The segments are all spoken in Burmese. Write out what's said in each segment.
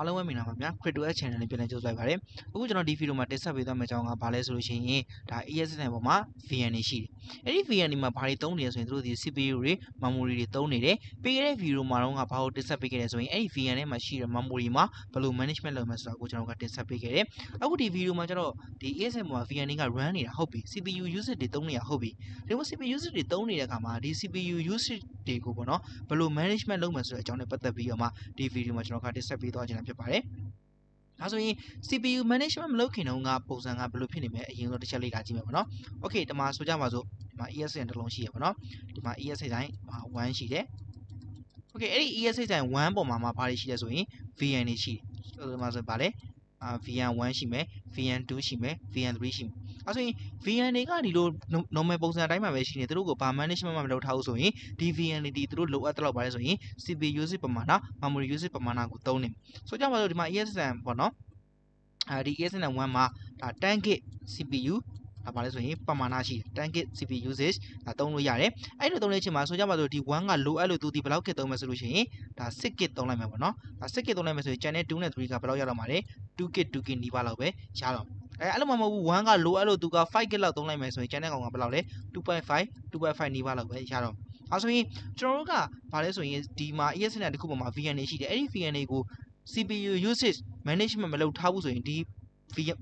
Allow me now, create channel and just by Vare. Who's not if you my test with a Majanga Palace Rushi, yes, Nabama, Fianishi. And if we anima Paritonias went through the CPU, Mamuri Tonide, Pigre, Viru Maranga Power Tessapic as well, any Fian, Machira, Mamurima, Palu Management of Master Kuchanga Tessapic. I would if you Majaro, the ESM Fianica ran in a hobby. CPU uses the Tony a hobby. They must be used the Tony Akama, the CPU uses the Gobono, Palu Management of Master John Patabioma, the Viru Majanga Tessapic. ถ้าส่วน CPU Management มันเลิกขึ้นเอางาโปรแกรมงาบลูพินเนี่ยยังเราได้ใช้เลยการจีบกันเนาะโอเคแต่มาสุดยอดมาสุดมา ESC นั่นลงชีพเนาะแต่มา ESC ได้มา one ชีพเลยโอเคไอ้ ESC ได้ one ผมมา พาร์ท ชีพเลยส่วน VN ชีพมาสุดไปเลย VN one ชีพไหม VN two ชีพไหม VN three ชีพถ้าส่วน VN นี่ก็ดีโลน้องไม่โปรแกรมได้มาเวชิเนี่ยตัวก็ management มันเราเท่าส่วน VN นี่ดีตัวโลอัตราเราไปส่วน CPU สิประมาณนะมัน user ประมาณนะกูโตเนี่ย ส่วนเจ้ามาดูดีมา ESM ปะเนาะ ESM วันมา target CPU ประมาณนั้นส่วนประมาณนั้นสิ target CPU usage ตรงนี้อย่างเนี้ยไอ้ตัวตรงนี้ใช่ไหมส่วนเจ้ามาดูดีวันกับโลอัตราตัวที่เราเก็บตัวมาส่วนเช่น target ตรงไหนมาปะเนาะ target ตรงไหนมาส่วน channel 2เนี่ยตัวที่เราเราอย่างเรามาเลย 2K นี่บ้าเราไปใช่หรอ ไอ้อะไรมาว่าวันกับโลอัตราตัวก็ไฟเกล็ดเราตรงไหนมาส่วน เอาส่วนนี้จนรู้ก็พาร์ทส่วนนี้ดีมา ESC เนี่ยที่คู่ผมมา VNA ชีเดอร์ VNA กู CPU usage management มาเล่าท้าวส่วนนี้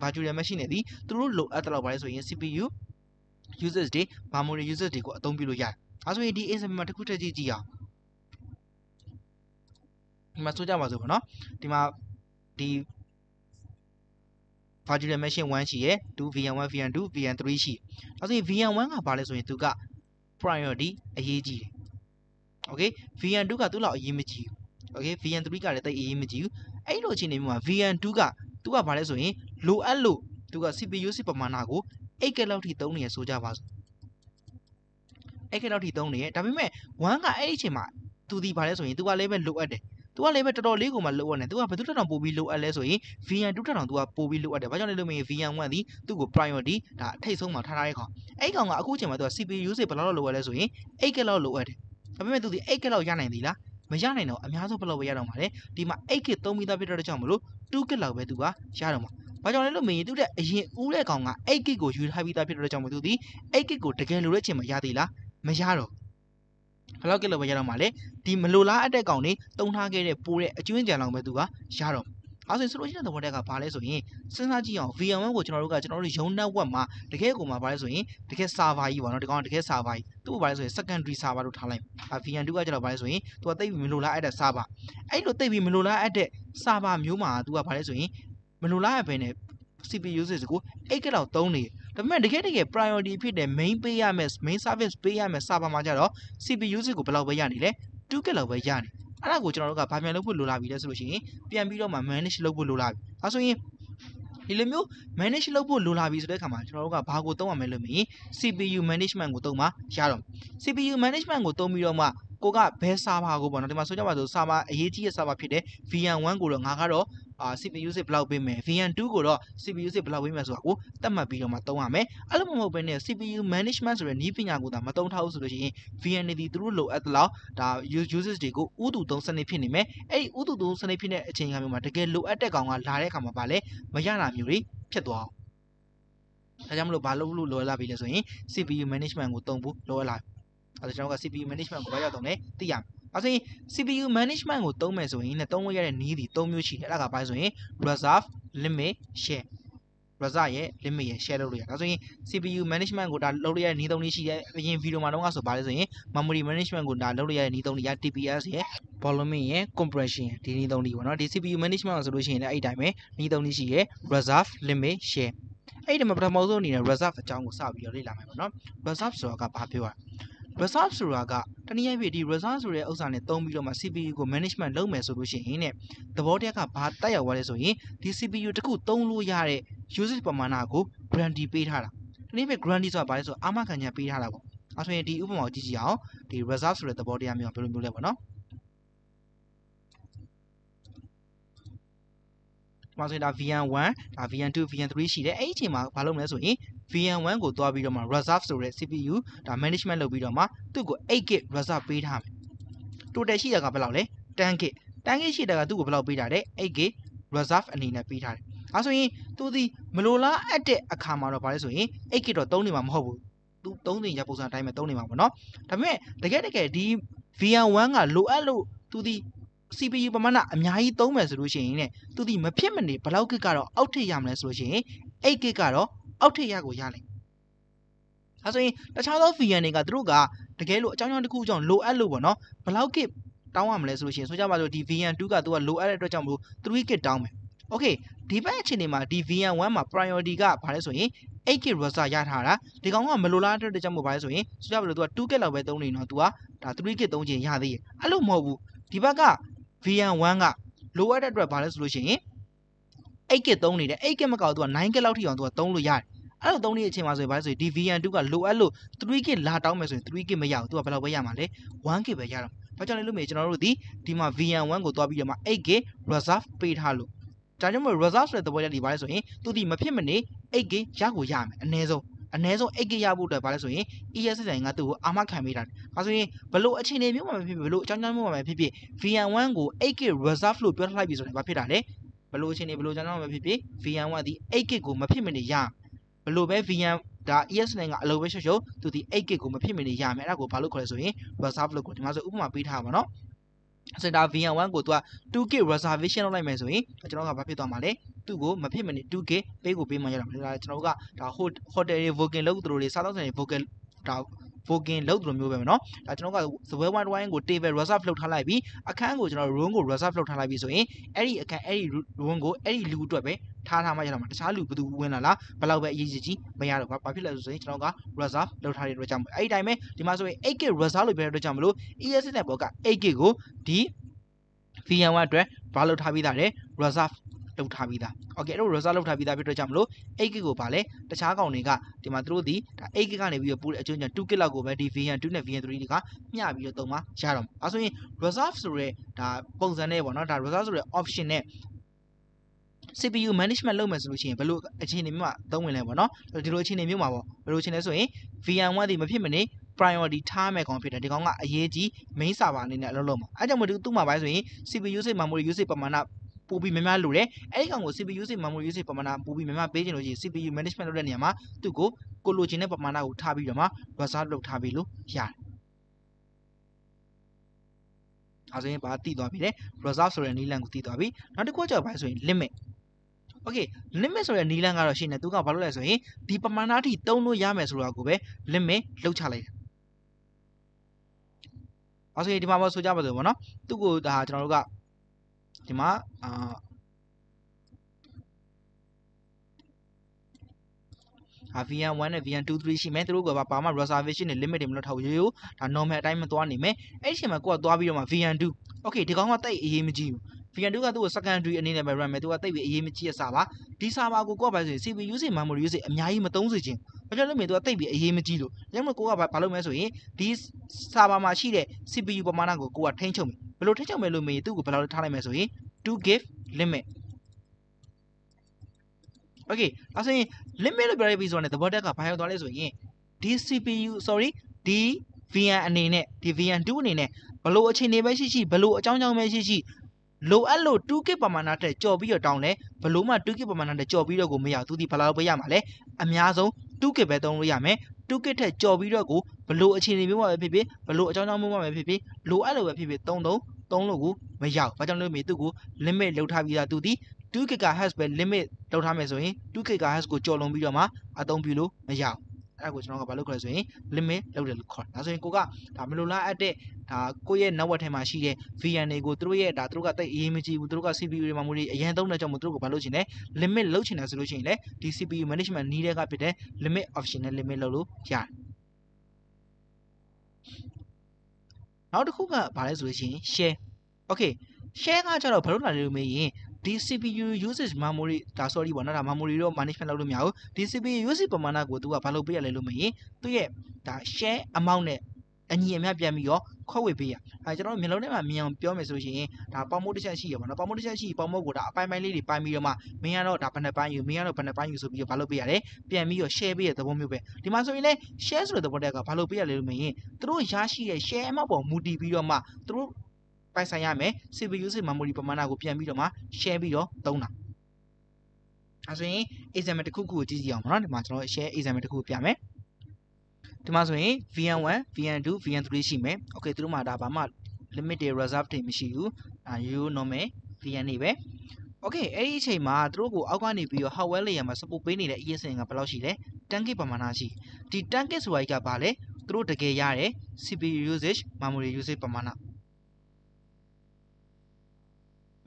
virtual machine เนี่ยที่ตัวรู้อัตราเราพาร์ทส่วนนี้ CPU usage เด memory usage เดกูต้องพิโรยาเอาส่วนนี้ ESC มาที่คู่จะจีจีอ่ะมาสุดยอดมาสุดเนาะที่มาที่ virtual machine 1 ชีเอ 2 VN1 VN2 VN3 ชีเอาส่วนนี้ VN1 ก็พาร์ทส่วนนี้ตัวก็ priority ไอ้ยี่จี okay VN2 ก็ตัวเราไอ้ยี่ไม่จี okay VN3 ก็เลยตัวไอ้ยี่ไม่จีไอ้โลกชิ้นนี้มา VN2 ก็ตัวก็พาร์ทส่วนนี้ low and low ตัวก็ CPU สิประมาณนั้นกู ไอ้แค่เราที่ตรงนี้สู้จ้าบ้าไอ้แค่เราที่ตรงนี้แต่พี่แม่ one ก็ไอ้ชิ้นมาตัวที่พาร์ทส่วนนี้ตัวก็เลยเป็น low เด็ดตัวเลยเป็นตัวเลขของมัน low เด็ดตัวเป็นตัวที่เราปูบี low เลยส่วนนี้ VN2 ที่เราตัวปูบี low เด็ดเพราะฉะนั้นเรามี VN1 ที่ตัวก็ priority ถ้าไทยส่งมาท่าได้ก่อน ไอ้กองอ่ะคู่เฉยมาตัว CPU สิบเราโหลดเลยส่วนไอ้แกเราโหลดเด็ดแต่ไม่แม้ตัวที่ไอ้แกเราย่างไหนดีละไม่ย่างไหนเนาะไม่ย่างสุดพอเราไปย่างออกมาเลยดีมา ไอ้แกตัวมีตัวพิจารณาจำไม่รู้ 2K เราไปตัวก็ใช่หรอมาเพราะฉะนั้นเรามีตัวที่ไอ้เหี้ยอู้เล่กองอ่ะไอ้แกกูยืดให้พิจารณาจำไม่รู้ดีไอ้แกกูตะเกียงรู้ได้เฉยไม่ย่างดีละไม่ย่างหรอก พอเราเกลือไปย่างออกมาเลยดีมันโหลดละไอ้แกกองนี้ตรงทางแกเนี่ยปูเล่จุดนี้จะลองไปตัวก็ใช่หรอ เอาส่วนสรุปที่เราต้องบอกได้กับพาร์ทส่วนนี้ ซึ่งถ้าจีอย่างฟิวแมนกูจะเราดูกันจะเราดูย้อนหน้าว่ามาแต่แค่กูมาพาร์ทส่วนนี้แต่แค่ซาบายอยู่วันนั้นแต่ก่อนแต่แค่ซาบายตัวพาร์ทส่วน secondary ซาบาดูทำอะไรฟิวแมนดูก็จะเราพาร์ทส่วนนี้ตัวเตยมีโลละไอ้เด็ดซาบาไอ้ตัวเตยมีโลละไอ้เด็ดซาบาอยู่มาตัวพาร์ทส่วนนี้มันโลละไอ้เป็น CPU usage กูไอ้แกเราต้องนี่แต่แม้แต่แค่ priority พี่เด็ด main player main service player ซาบามาจ้ะหรอ CPU usage กูไปเราไปย่างนี่แหละ 2K เราไปย่างนี่อะไรกูจะเราดูกับพาร์ทแมนเราพูดโลละบีได้สรุปชิ้นนี้เปลี่ยนบีเรามา manage เราพูดโลละบีเอาส่วนนี้ Illumu manage logo lulabi Bagotoma CPU management Gutoma Sharon. CPU management Gotomiroma Koga Pesaba Gobonatimasujama Sama Hiti Sabapide VN1 Guru Nagaro CPU se Blau Bime VN2 Goro CPU se Blau Bime Swaku Tamabio Matome Alamo Bene CPU management Reniping Aguda Maton House Roshi VND through low at law that uses the go Udu don't send a pinime a Udu don't send a pin chain low at the Ganga Lare Kamabale Mayana อยู่ดิเพียดตัวถ้าจำเราบาลูลูโลละไปเลยส่วนนี้ CPU management กูต้องบุโลละอาจจะจำว่า CPU management กูไปยาวตรงนี้ตีอย่างอาจจะ CPU management กูต้องไปส่วนนี้เนี่ยต้องไปยังนี้ดีต้องมีชีแล้วก็ไปส่วนนี้ reserve limit share reserve เย่ limit เย่ share เราเลยอาจจะส่วนนี้ CPU management กูด่าเราเลยนี่ตรงนี้ชีเย่ไปยิงวิดีโอมาต้องการส่วนนี้ memory management กูด่าเราเลยนี่ตรงนี้ TPS เย่ volume เย่ compression ที่นี่ตรงนี้วันนี้ CPU management เราสรุปเช่นไอ้ได้ไหมนี่ตรงนี้ชีเย่ reserve limit share ไอ้เดี๋ยวมาประมาณส่วนนี้นะ reserve จะเอาของซาบิโอได้หรือไม่เนาะ reserve ส่วนกับพาร์ทว่า reserve ส่วนกับตอนนี้ไอ้พี่ดี reserve ส่วนเรื่องอุตสาหเนี่ยต้องมีเรามา CPU กับ management เรื่องแม่สรุปเช่นนี้เนี่ยแต่พอเด็กกับพาร์ทแต่อย่างว่าเลยส่วนนี้ที่ CPU จะกู้ต้องรู้ยาเลย usage ประมาณนั้นกู guarantee ไปท่าละนี่เป็น guarantee ส่วนไปส่วนอามากันเนี่ยไปท่าละกูเอาส่วนที่อุปมาจีจีเอาที่ reserve ส่วนแต่พอเด็กมีความเป็นรูปแบบเนาะ มาส่วนดา VN1 ดา VN2 VN3 ชีเดไอ้เฉยมาพาลงเลยส่วนนี้ VN1 กูตัวไปเรามา reserve ส่วน CPU ดา management เราไปเรามาตัวกู 8K reserve ไปทำตัวเด็กชีเด็กกับเราเลย 10K ชีเด็กกับตัวกูเราไปได้ 8K reserve အနေနဲ့ပေးထားတယ်။အဲဆိုရင်သူဒီမလိုလားအပ်တဲ့အခါမှာတော့ဘာလဲဆိုရင်8ကီတော့3နေမှာမဟုတ်ဘူး။3နေရပုံစံအတိုင်းပဲ3နေမှာပေါ့နော်။ဒါပေမဲ့တကယ်ဒီ VM1 ကလိုအပ်လို့သူဒီ CPU ပမာဏအများကြီးသုံးမယ်ဆိုလို့ရှိရင်သူဒီမဖြစ်မနေဘယ်လောက်ဂစ်ကတော့အောက်ထည့်ရမလဲဆိုလို့ရှိရင် 8G ကတော့အောက်ထည့်ရကိုရနိုင်။အဲဆိုရင်တခြားသော VM တွေကသူတို့ကတကယ်လို့အကြောင်းကြောင့်တစ်ခုကြောင့်လိုအပ်လို့ပေါ့နော်။ဘယ်လောက်ဂစ် တောင်းရမလဲဆိုလို့ရှိရင်ဆိုကြပါစို့ဒီ VM2 ကသူကလိုအပ်တဲ့အတွက်ကြောင့်မလို့ 3K တောင်းမယ် Okay ဒီဘက်အချိန်မှာဒီ VM1 မှာ priority ကဘာလဲဆိုရင် 8K reserve ရထားတာဒီကောင်ကမလိုလားတဲ့အတွက်ကြောင့်မလို့ဘာလဲဆိုရင်ဆိုကြပါစို့သူက 2K လောက်ပဲသုံးနေတော့သူကဒါ 3K သုံးချင်ရသေးရဲ့အဲ့လိုမဟုတ်ဘူးဒီဘက်က VM1 ကလိုအပ်တဲ့အတွက်ဘာလဲဆိုလို့ရှိရင် 8K သုံးနေတယ် 8K မကောက်သူက 9K လောက်ထိအောင်သူကသုံးလို့ရတယ်အဲ့လိုသုံးနေတဲ့အချိန်မှာဆိုရင်ဘာလဲဆိုရင်ဒီ VM2 ကလိုအပ်လို့ 3K လာတောင်းမယ်ဆိုရင် 3K မရဘူးသူကဘယ်လောက်ပဲရမှာလဲ 1K ပဲရတော့ ဘာကြောင့်လဲလို့မေးကျွန်တော်တို့ဒီမှာ VM1 ကိုသွားပြီးတော့မှ 8K reserve ပေးထားလို့ဒါကြောင့်မို့ reserve ဆိုတဲ့သဘောကြဒီဘာလဲဆိုရင်သူဒီမဖြစ်မနေ 8K ရကိုရမယ်အနည်းဆုံး 8K ရဖို့အတွက်ဘာလဲဆိုရင် ESSI ကသူ့ကိုအာမခံပေးတာ။ဒါဆိုရင်ဘလို့အခြေအနေမျိုးမှာဖြစ်ဖြစ်ဘလို့အကြောင်းကြောင့်မျိုးမှာဖြစ်ဖြစ် VM1 ကို 8K reserve လို့ပြောထားလိုက်ပြီဆိုရင်ဘာဖြစ်တာလဲဘလို့အခြေအနေဘလို့အကြောင်းကြောင့်မျိုးမှာဖြစ်ဖြစ် VM1 ဒီ 8K ကိုမဖြစ်မနေရဘလို့ပဲ VM ဒါ ES နိုင်ငံအလုပ်ပဲရှုပ်သူဒီ 8K ကိုမဖြစ်မနေရမယ်အဲ့ဒါကိုဘာလို့ခေါ်လဲဆိုရင် reserve လို့ကိုဒီမှာဆိုဥပမာပေးထားပါတော့စင်တာ VM1 ကိုသူက 2K reservation လုပ်လိုက်မယ်ဆိုရင်ကျွန်တော်ကဘာဖြစ်သွားမှာလဲသူ့ကိုမဖြစ်မနေ 2K ပေးကိုပေးမှရတာမလားကျွန်တော်တို့ကဒါ hotel တွေ booking လုပ်သူတို့တွေ စားသောက်ဆိုင်တွေ booking ဒါ booking လုပ်သူတို့မျိုးပဲမနော်ဒါကျွန်တော်ကစပွဲဝိုင်းကို table reserve လုပ်ထားလိုက်ပြီးအခန်းကိုကျွန်တော် room ကို reserve လုပ်ထားလိုက်ပြီးဆိုရင်အဲ့ဒီအခန်းအဲ့ဒီ room ကိုအဲ့ဒီလူအတွက်ပဲ ထားမှရတော့မှာတခြားလူဘယ်သူဝင်လာလားဘယ်လောက်ပဲအရေးကြီးမရတော့ဘာဖြစ်လဲဆိုရင်ကျွန်တော်က reserve လုပ်ထားတဲ့အတွက်ကြောင့်အဲ့ဒီတိုင်းပဲဒီမှာဆိုရင် 8K reserve လို့ပြောတဲ့အတွက်ကြောင့်မလို့ ESS ဘောက 8K ကိုဒီ VM1 အတွက်ဘာလုပ်ထားပြီးသားလဲ reserve လုပ်ထားပြီးသား Okay အဲ့လို reserve လုပ်ထားပြီးသားဖြစ်တဲ့အတွက်ကြောင့်မလို့ 8K ကိုဘာလဲတခြားကောင်တွေကဒီမှာသူတို့ဒီ 8K ကနေပြီးတော့ပို့တဲ့အကျိုးကြောင့် 2K လောက်ကိုပဲဒီ VM2 နဲ့ VM3 တွေကမျှပြီးတော့သုံးမှရတော့မှာ အဲ့ဆိုရင် reserve ဆိုရဲဒါပုံစံနဲ့ပေါ့နော်ဒါ reserve ဆိုရဲ option နဲ့ CPU management လုပ်မယ်ဆိုလို့ရှိရင်ဘယ်လိုအခြေအနေမျိုးမှာသုံးဝင်လဲပေါ့နော်ဒီလိုအခြေအနေမျိုးမှာပေါ့ဘယ်လိုအခြေအနေဆိုရင် VM1 ဒီမဖြစ်မနေ priority ထားမယ်ကောင်ဖြစ်တယ်ဒီကောင်ကအရေးကြီး main server အနေနဲ့အလုပ်လုပ်မှာအဲ့ကြောင့်မို့သူ့မှာပါဆိုရင် CPU usage memory usage ပမာဏပိုပြီးများများလိုတယ်အဲ့ဒီကောင်ကို CPU usage memory usage ပမာဏပိုပြီးများများပေးခြင်းလို့ရှိရင် CPU management လုပ်တဲ့နေရာမှာသူ့ကိုလိုချင်တဲ့ပမာဏကိုထားပြီးတော့မှ reserve လုပ်ထားပြီးလို့ရတယ် အဲ့ဆိုရင်ဘာတိသွားပြီလဲ reserve ဆိုတဲ့နည်းလမ်းကိုတိသွားပြီနောက်တစ်ခုကကြောက်ပါဆိုရင် limit Okay limit ဆိုတဲ့နီးလန်းကတော့ရှင်းတယ်သူကဘာလို့လဲဆိုရင်ဒီပမာဏအထိသုံးလို့ရမယ်ဆိုတာကိုပဲ limit လောက်ချလိုက်တယ်။အဲဆိုရင်ဒီမှာဆိုကြပါစို့ဗောနော်သူ့ကိုဒါကျွန်တော်တို့ကဒီမှာ VM1 နဲ့ VM2 3 ရှိမယ်သူတို့ကဘာမှ reservation နဲ့ limit တွေမလောက်ထားဘူးရိုးရိုးဒါ normal အတိုင်းမသွားနိုင်မယ်အဲ့ဒီအချိန်မှာကိုကသွားပြီးတော့မှ VM2 Okay ဒီကောင်ကတိတ်အေးမကြည့်ဘူး VM2 ကသူ့ကို secondary အနေနဲ့ပဲ run မယ်သူကတိတ်ပြီးအေးမကြည့်ရစားပါဒီ server ကိုကိုကဘာဆိုရင် CPU usage memory usage အများကြီးမသုံးစေခြင်းဘာကြောင့်လဲမေးသူကတိတ်ပြီးအေးမကြည့်လို့ညမကိုကဘာလုပ်မလဲဆိုရင်ဒီ server မှာရှိတဲ့ CPU ပမာဏကိုကိုကထိန်းချုပ်မယ်ဘယ်လိုထိန်းချုပ်မယ်လို့မေးသူ့ကိုဘယ်လိုထားလိုက်မယ်ဆိုရင် 2Give limit Okay အဲ့ဆိုရင် limit လို့ပြောရပြီးဆိုတဲ့သဘောတက်ကဘာရောက်သွားလဲဆိုရင်ဒီ CPU sorry ဒီ VM အနေနဲ့ဒီ VM2 အနေနဲ့ဘလို့အခြေအနေပဲရှိရှိဘလို့အကြောင်းကြောင့်ပဲရှိရှိ လိုအပ်လို့ 2K ပမာဏတက်ကြော်ပြီးတော့တောင်းလဲဘလို့မှ 2K ပမာဏတက်ကြော်ပြီးတော့ကိုမရသူဒီဘလောက်ပဲရမှာလဲအများဆုံး 2K ပဲသုံးလို့ရမယ် 2K ထက်ကြော်ပြီးတော့ကိုဘလို့အခြေအနေမျိုးမှာပဲဖြစ်ဖြစ်ဘလို့အကြောင်းကြောင့်မျိုးမှာပဲဖြစ်ဖြစ်လိုအပ်လို့ပဲဖြစ်ဖြစ်သုံးလို့ကိုမရဘာကြောင့်လဲမေးသူကို limit လောက်ထားပြီးသားသူဒီ 2K ပဲ limit လောက်ထားမယ်ဆိုရင် 2K ကိုကြော်လွန်ပြီးတော့မှအသုံးပြုလို့မရ အဲ့ကိုကျွန်တော်ကဘာလို့ခေါ်လဲဆိုရင် limit လောက်တယ်လို့ခေါ်ဒါဆိုရင်ကိုကဒါမလိုလားအပ်တဲ့ဒါကိုရဲ့ network ထဲမှာရှိတဲ့ VM တွေကိုသူတို့ကတိတ်အေးမကြည့်ဘူးသူတို့က CPU တွေမှာမူတွေအရင်သုံးတဲ့ကြောင့်မို့သူတို့ကိုဘာလို့ချင်လဲ limit လောက်ချင်တယ်ဆိုလို့ရှိရင်လေဒီ CPU management နီးတဲ့ကဖြစ်တဲ့ limit option နဲ့ limit လောက်လို့ရတယ်နောက်တစ်ခုကဘာလဲဆိုလို့ရှိရင် share Okay share ကကျတော့ဘာလို့လာလဲလို့မေးရင် ဒီ CPU usage memory ဒါ sorry ပေါ့နော်ဒါ memory တော့ management လုပ်လို့မရဘူးဒီ CPU usage ပမာဏကိုသူကဘာလို့ပေးရလဲလို့မရင်သူ့ရဲ့ဒါ share amount နဲ့အညီအမျှပြန်ပြီးတော့ခွဲဝေပေးရအဲကျွန်တော်မျိုးလုံးထဲမှာမြင်အောင်ပြောမယ်ဆိုလို့ရှိရင်ဒါပေါင်းမို့တစ်ချက်ရှိရပါတော့ပေါင်းမို့တစ်ချက်ရှိပေါင်းမို့ကိုဒါအပိုင်းပိုင်းလေးတွေပိုင်းပြီးတော့မှမင်းကတော့ဒါဘယ်နှပိုင်းယူမင်းကတော့ဘယ်နှပိုင်းယူဆိုပြီးတော့ဘာလို့ပေးရလဲပြန်ပြီးတော့ share ပေးရတဲ့သဘောမျိုးပဲ ဒီမှာဆိုရင်လဲ share ဆိုတဲ့သဘောတက်ကဘာလို့ပေးရလဲလို့မရင်သူတို့ရရှိတဲ့ share amount ပေါ်မူတည်ပြီးတော့မှသူတို့ ပ ပိုင်ဆိုင်ရမယ် CPU ရဲ့ memory ပမာဏကိုပြန်ပြီးတော့မှ share ပြီးတော့သုံးတာအဲဆိုရင် example တစ်ခုခုကိုကြည့်ကြည့်အောင်ပါနော်ဒီမှာကျွန်တော် share example တစ်ခုပြမယ်ဒီမှာဆိုရင် VN1 VN2 VN3 ရှိမယ် okay သူတို့မှာဒါဘာမှ limit တွေ reserve တွေမရှိဘူးရိုးနော်မယ် VN နေပဲโอเคအဲ့ဒီအချိန်မှာသူတို့ကိုအောက်ကနေပြီးတော့ hardware layer မှာ support ပေးနေတဲ့ ESN ကဘယ်လောက်ရှိလဲ 10K ပမာဏရှိဒီ 10K ဆိုတာကြီးကဘာလဲသူတို့တကယ်ရတဲ့ CPU usage memory usage ပမာဏ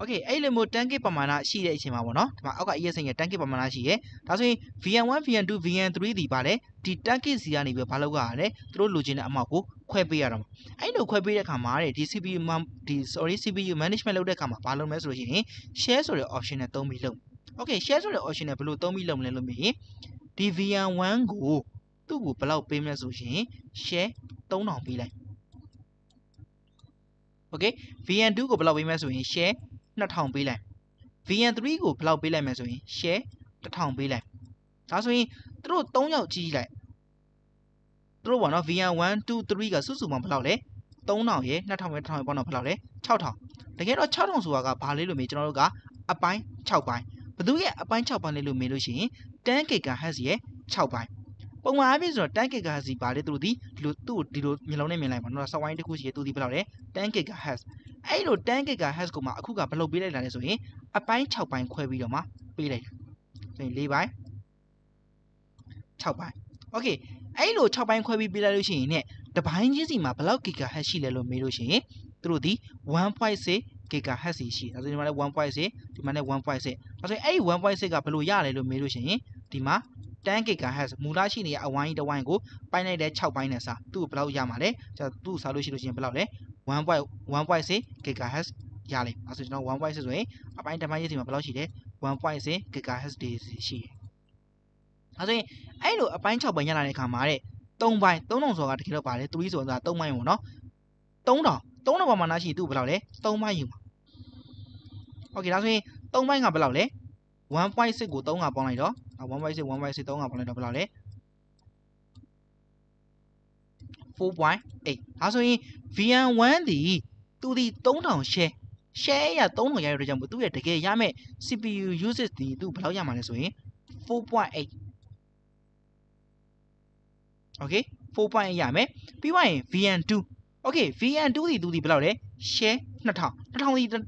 โอเคအဲ့လိုမျိုး 10K ပမာဏရှိတဲ့အချိန်မှာပေါ့နော်ဒီမှာအောက်က ESN ရဲ့ 10K ပမာဏရှိရဲ့ဒါဆိုရင် VN1 VN2 VN3 ဒီပါလဲဒီ 10K စီကနေပြီးဘာလောက်ရတယ်သူတို့လိုချင်တဲ့အမောက်ကိုခွဲပေးရတော့အဲ့လိုခွဲပေးတဲ့အခါမှာဒီ CPU ဒီ CPU management လုပ်တဲ့အခါမှာဘာလုပ်မလဲဆိုလို့ရှိရင် share ဆိုတဲ့ option နဲ့သုံးပြီးလုပ် okay share ဆိုတဲ့ option နဲ့ဘယ်လိုသုံးပြီးလုပ်မလဲလို့မြင်ဒီ VN1 ကိုသူ့ကိုဘယ်လောက်ပေးမလဲဆိုလို့ရှိရင် share 3000ပေးလိုက် okay VN2 ကိုဘယ်လောက်ပေးမလဲဆိုရင် share 2000ပေးလိုက် VN3 ကိုဘယ်လောက်ပေးလိုက်မလဲဆိုရင် share 1000ပေးလိုက်ဒါဆိုရင်သူတို့3ယောက်ကြီးလိုက်တို့ပေါ့နော် VN1 2 3 ကစုစုပေါင်းဘယ်လောက်လဲ3000ရယ်2000ရယ်1000ရယ်ပေါင်းတော့ဘယ်လောက်လဲ6000တကယ်တော့6000ဆိုတာကဘာလဲလို့မြင်ကျွန်တော်တို့ကအပိုင်း6ပိုင်းဘသူရဲ့အပိုင်း6ပိုင်းလဲလို့မြင်လို့ရှိရင် 10 GHz ရဲ့6ပိုင်းပုံမှန်အားဖြင့်ဆိုတော့10 GHz ဘာလဲသူတို့ဒီဒီလိုမျိုးလုံးနဲ့မြင်လိုက်ပါနော်ဆော့ဝိုင်းတစ်ခုရှိရသူဒီဘယ်လောက်လဲ10 GHz အဲ့လို10 GHz ကိုမှအခုကဘယ်လောက်ပေးလိုက်တာလဲဆိုရင်အပိုင်း6ပိုင်းခွဲပြီးတော့မှပေးလိုက်ဆိုရင်4ပိုင်း6ပိုင်းโอเคအဲ့လို6ပိုင်းခွဲပြီးပြလိုက်လို့ရှိရင်เนี่ยတစ်ပိုင်းချင်းစီမှာဘယ်လောက် GHz ရှိလဲလို့မေးလို့ရှိရင်သူတို့ဒီ1.6 GHz ရှိတယ်ဆိုတော့ဒီမှာလည်း 1.6 ဒီမှာလည်း 1.6 ဒါဆိုရင်အဲ့ဒီ 1.6 ကဘယ်လိုရလဲလို့မေးလို့ရှိရင်ဒီမှာ10 GHz မူလရှိနေတဲ့အဝိုင်းတစ်ဝိုင်းကိုပိုင်းလိုက်တဲ့6ပိုင်းနဲ့စာသူ့ဘယ်လောက်ရမှာလဲကျွန်တော်သူ့စာလို့ရှိလို့ရှိရင်ဘယ်လောက်လဲ 1.6 GHz ရလိမ့်မယ်ဆိုတော့ကျွန်တော် 1.6 ဆိုရင်အပိုင်းတစ်ပိုင်းချင်းစီမှာဘယ်လောက်ရှိလဲ 1.6 GHz ဒီရှိတယ်ဒါဆိုရင်အဲ့လိုအပိုင်း6ပိုင်းရလာတဲ့အခါမှာတဲ့3ပိုင်း3000ဆိုတာတကယ်တော့ပါလေ3ဆိုတာ3ပိုင်းပေါ့နော်3000ပမာဏရှိသူ့ဘယ်လောက်လဲ3ပိုင်းယူပါโอเคဒါဆိုရင်3ပိုင်းကဘယ်လောက်လဲ 1.6 ကို3ကပေါင်းလိုက်တော့1.6 3ကပေါင်းလိုက်တော့ဘယ်လောက်လဲ 4.8 ဒါဆိုရင် VN1 ဒီသူဒီ3000 share ရ3000ရရတဲ့ကြောင့်သူ့ရဲ့တကယ်ရမဲ့ CPU usage ဒီသူ့ဘယ်လောက်ရမှာလဲဆိုရင် 4.8okay 4.8 ရမယ်ပြီးွားရင် VN2 okay VN2 ဒီသူဒီဘယ်လောက်လဲ share 2000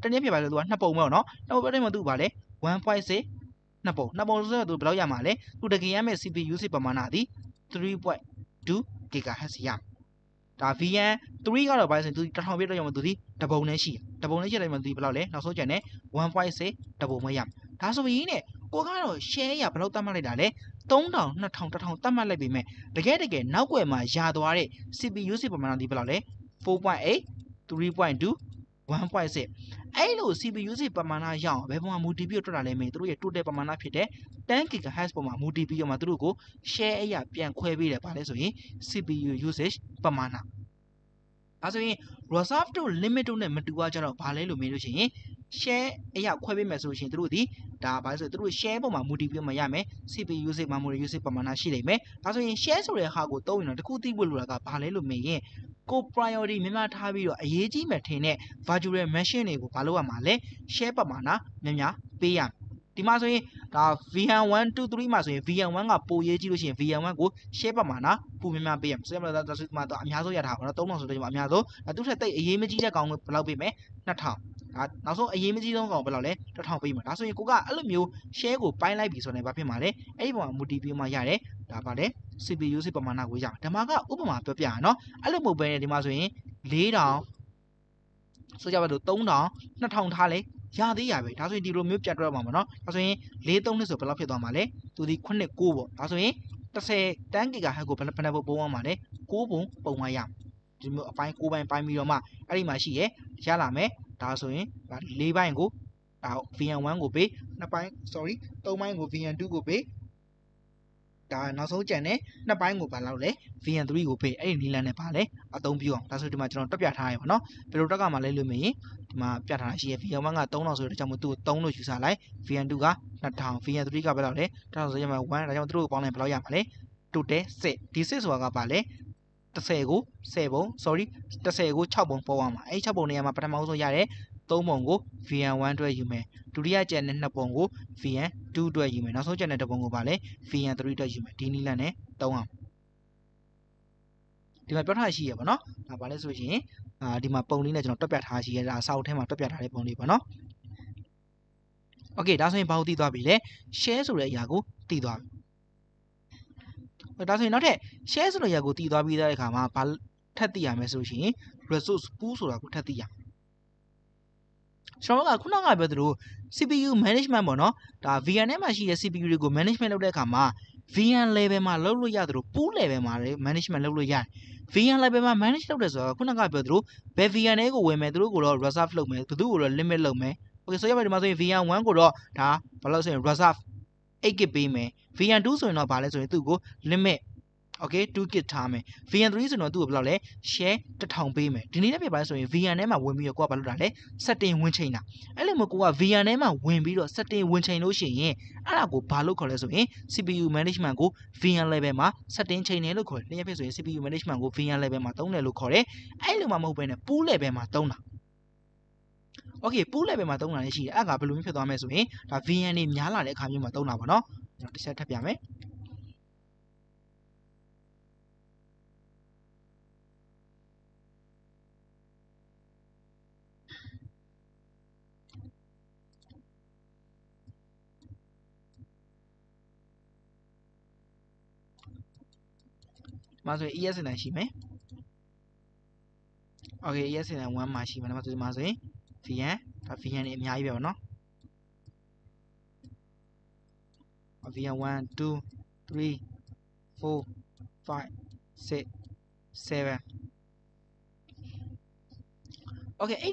ဒီတနည်းပြပါလို့သူက2ပုံပဲเนาะ2ပုံတိုင်းမှာသူပါလဲ 1.6 2ပုံဆိုတော့သူဘယ်လောက်ရမှာလဲသူတကယ်ရမယ့် CPU usage ပမာဏသည်3.2 GHz ရဒါ VN3 ကတော့ဘာလဲဆိုရင်သူ1000ပြတော့ရမှာသူဒီတပုံနဲ့ရှိတယ်တပုံနဲ့ရှိတိုင်းမှာသူဘယ်လောက်လဲနောက်ဆုံးကျန်တဲ့ 1.6 တပုံပဲရဒါဆိုရင်ねကိုကတော့ share ရဘယ်လောက်တတ်မှတ်လိုက်တာလဲ3000 2000 1000တတ်မှတ်လိုက်ပြီမဲ့တကယ်နောက်ွယ်မှာရာသွားတဲ့ CPU စီပမာဏဒီဘယ်လောက်လဲ 4.8 3.2 1.6 အဲ့လို CPU စီပမာဏရအောင်ဘယ်ပုံမှာမူတည်ပြီးတော့တွက်တာလဲမင်းတို့ရဲ့ total ပမာဏဖြစ်တဲ့10 GHz ပုံမှာမူတည်ပြီးတော့မှတို့ကို share အရာပြန်ခွဲပေးတယ်ဗါလဲဆိုရင် CPU usage ပမာဏဒါဆိုရင် reserve to limit တို့နဲ့မတူပါကြတော့ဗါလဲလို့မင်းတို့ရှင် share အရာခွဲပေးမယ်ဆိုလို့ရှင်တို့ဒီဒါဘာလို့ဆိုသူတို့ share ပုံမှာ multiply မရမယ် CPU usage memory usage ပမာဏရှိနိုင်မယ်ဒါဆိုရင် share ဆိုတဲ့ဟာကိုသုံးရင်တော့တခုသိဖို့လိုတာကဘာလဲလို့မေးရင်ကို priority များများထားပြီးတော့အရေးကြီးမှထင်တဲ့ virtual machine တွေကိုဘာလို့ရမှာလဲ share ပမာဏများများပေးရမယ်ဒီမှာဆိုရင်ဒါ VN1 2 3မှာဆိုရင် VN1 ကပိုရေးကြည့်လို့ရှိရင် VN1 ကို share ပမာဏပိုများများပေးရမယ်ဆိုရမလားဒါဆိုမှတော့အများဆုံးရတာပါတော့3000ဆိုတော့အများဆုံးသူ့ထက်တိတ်အရေးမကြီးတဲ့ကောင်ကိုဘယ်လောက်ပေးမလဲ2000ဒါနောက်ဆုံးအရေးမကြီးဆုံးကောင်ဘယ်လောက်လဲ1000ပေးမှာဒါဆိုရင်ကိုကအဲ့လိုမျိုး share ကိုပိုင်းလိုက်ပြီဆိုရင်ဘာဖြစ်မှာလဲအဲ့ဒီပုံမှာ multiply မှာရတယ်ဒါပါလဲ CPU စီပမာဏကိုရအောင်ဓမ္မကဥပမာပြောပြရအောင်နော်အဲ့လိုပုံပဲဒီမှာဆိုရင်4000ဆိုကြပါလို့3000 2000ထားလဲရသေးရပဲဒါဆိုရင်ဒီလိုမျိုးပြတ်တွက်ပါမှာနော်ဒါဆိုရင်43ဆိုဘယ်လောက်ဖြစ်သွားမှာလဲသူဒီ9ပေါ့ဒါဆိုရင်10 10 GHz ကိုဘယ်နှပုံပုံအောင်မှာလဲ9ပုံပုံမှာရဒီမျိုးအပိုင်း9ပိုင်းပိုင်းပြီးတော့မှအဲ့ဒီမှာရှိရလာမယ်ဒါဆိုရင်၄ပိုင်းကို VN1 ကိုပေး2ပိုင်း sorry 3ပိုင်းကို VN2 ကိုပေးဒါနောက်ဆုံးကျန်တဲ့2ပိုင်းကိုဘာလောက်လဲ VN3 ကိုပေးအဲ့ဒီနီလန်းနဲ့ပါလဲအသုံးပြုအောင်ဒါဆိုဒီမှာကျွန်တော်တက်ပြထားရပါတော့ဘယ်လိုတက်ကမှလဲလို့မရင်ဒီမှာပြထားတာရှိရ VN1 က3000ဆိုတော့ဒါကြောင့်မို့သူ့ကို3လို့ယူဆလိုက် VN2 က2000 VN3 ကဘယ်လောက်လဲ1000ဆိုရမှာ1ဒါကြောင့်သူတို့ပေါင်းလိုက်ဘယ်လောက်ရမှာလဲ total 6ဒီ6ဆိုတာကဘာလဲ Tasegu, Sebo, sorry, Tasegu, Chabon Poama, Echa Boniama Patamoso Yare, Tomongo, Fia one to a human, Turia Janet Napongo, Fia two to a human, also Janet Pongo Valley, Fia three to a human, Tinilane, Tawam. Dimapon Hashi, Abano, Abales, Dimaponi, not Topia Hashi, as out him at Topia Hariponi, Bano. Okay, that's about the Dabile, shares or Yago, Tidab. ဒါဆိုရင်နောက်ထပ်shareဆိုတဲ့ຢာကိုတည်သွားပြီးတဲ့အခါမှာဘာထပ်သိရမလဲဆိုလို့ရှိရင် resource pool ဆိုတာကိုထပ်သိရမယ်ကျွန်တော်ကခုနကပြောသလို CPU management ပေါ့နော် ဒါ VM ထဲမှာရှိတဲ့ CPU တွေကို management လုပ်တဲ့အခါမှာ VM level မှာလုပ်လို့ရသလို pool level မှာ management လုပ်လို့ရတယ် VM level မှာ manage လုပ်တယ်ဆိုတော့ခုနကပြောသလို ဘယ် VM တွေကိုဝင်မယ်သူတို့ကိုတော့ reserve လုပ်မယ် သူတို့ကိုတော့ limit လုပ်မယ် okay ဆိုရပါဒီမှာဆိုရင် VM 1 ကိုတော့ဒါဘာလို့ဆိုရင် reserve 8GB ပေးမယ် VM2 ဆိုရင်တော့ဘာလဲဆိုရင်သူ့ကို limit okay 2GB ထားမယ် VM3 ဆိုရင်တော့သူ့ကိုဘယ်လောက်လဲ share 1000 ပေးမယ် ဒီနေ့လည်းပြပါဆိုရင် VM ထဲမှာဝင်ပြီးတော့ကိုကဘာလုပ်တာလဲ setting ဝင်ချိန်တာ အဲ့လိုမျိုးကိုက VM ထဲမှာဝင်ပြီးတော့ setting ဝင်ချိန်လို့ရှိရင် အဲ့ဒါကိုဘာလို့ခေါ်လဲဆိုရင် CPU management ကို VM level မှာ setting ချိန်တယ်လို့ခေါ်တယ် နေ့ရက်ဖြစ်ဆိုရင် CPU management ကို VM level မှာ သုံးတယ်လို့ခေါ်တယ် အဲ့လိုမှမဟုတ်ဘဲနဲ့ pool level မှာ သုံးတာ okay pool level မှာ သုံးတာလည်းရှိတယ် အဲ့ဒါကဘယ်လိုမျိုးဖြစ်သွားမလဲဆိုရင် ဒါ VM တွေများလာတဲ့အခါမျိုးမှာ သုံးတာပေါ့နော် တစ်ချက်ထပ်ပြမယ် มาส่วน ES ไหนရှိมั้ย okay ES ไหน1 มาရှိมั้ยมาส่วน VN ถ้า VN นี่အများကြီးပဲပေါ့เนาะ VN 1 2 3 4 5 6 7 okay အဲ့ဒ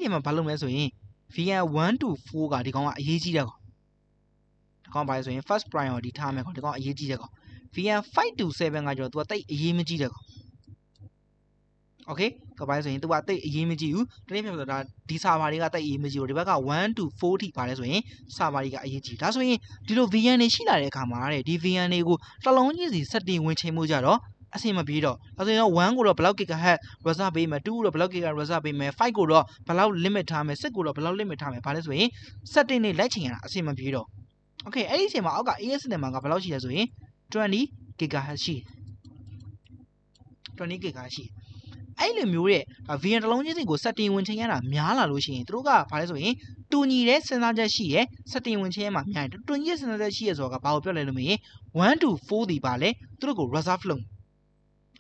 ီမှာဘာလုပ်မလဲဆိုရင် VN 1 2 4 ကဒီကောင်ကအရေးကြီးတယ်ကောင်ဒါကောင်ဘာလဲဆိုရင် first priority ထားမယ်ကောင်ဒီကောင်အရေးကြီးတယ်ကောင် VM 5 to 7 ကကျွန်တော်သူကတိတ်အရေးမကြီးတယ်ကော Okay ကဘာလဲဆိုရင်သူကတိတ်အရေးမကြီးဘူးတနည်းပြောဆိုတော့ဒါဒီ server တွေကတိတ်အရေးမကြီးဘူးဒီဘက်က 1 to 4 ထိပါတယ်ဆိုရင် server တွေကအရေးကြီးဒါဆိုရင်ဒီလို VM တွေရှိလာတဲ့အခါမှာဒီ VM တွေကိုတစ်လုံးချင်းစီ setting ဝင်ချိန်မှုကြတော့အဆင်မပြေတော့ဒါဆိုရင် 1 ကိုတော့ block gigahertz reserve ပေးမယ် 2 ကို block gigahertz reserve ပေးမယ် 5 ကို block limit ထားမယ် 6 ကို block limit ထားမယ်ဘာလဲဆိုရင် setting တွေလိုက်ချိန်ရတာအဆင်မပြေတော့ Okay အဲ့ဒီအချိန်မှာအောက်က AES system မှာကဘယ်လောက်ရှိလဲဆိုရင် 20 gigahertz 20 gigahertz ရှိအဲ့လိုမျိုးတဲ့ VM တစ်လုံးချင်းစီကို setting ဝင်ချိန်ရတာများလာလို့ရှိရင်တို့ကဘာလဲဆိုရင် တူညီတဲ့စဉ်းစားချက်ရှိရယ် setting ဝင်ချိန်ရမှာများတယ် တူညီတဲ့စဉ်းစားချက်ရှိရယ်ဆိုတာကဘာကိုပြောလဲလို့မရင် 1 to 4 ဒီပါလဲတို့ကို reserve လုပ်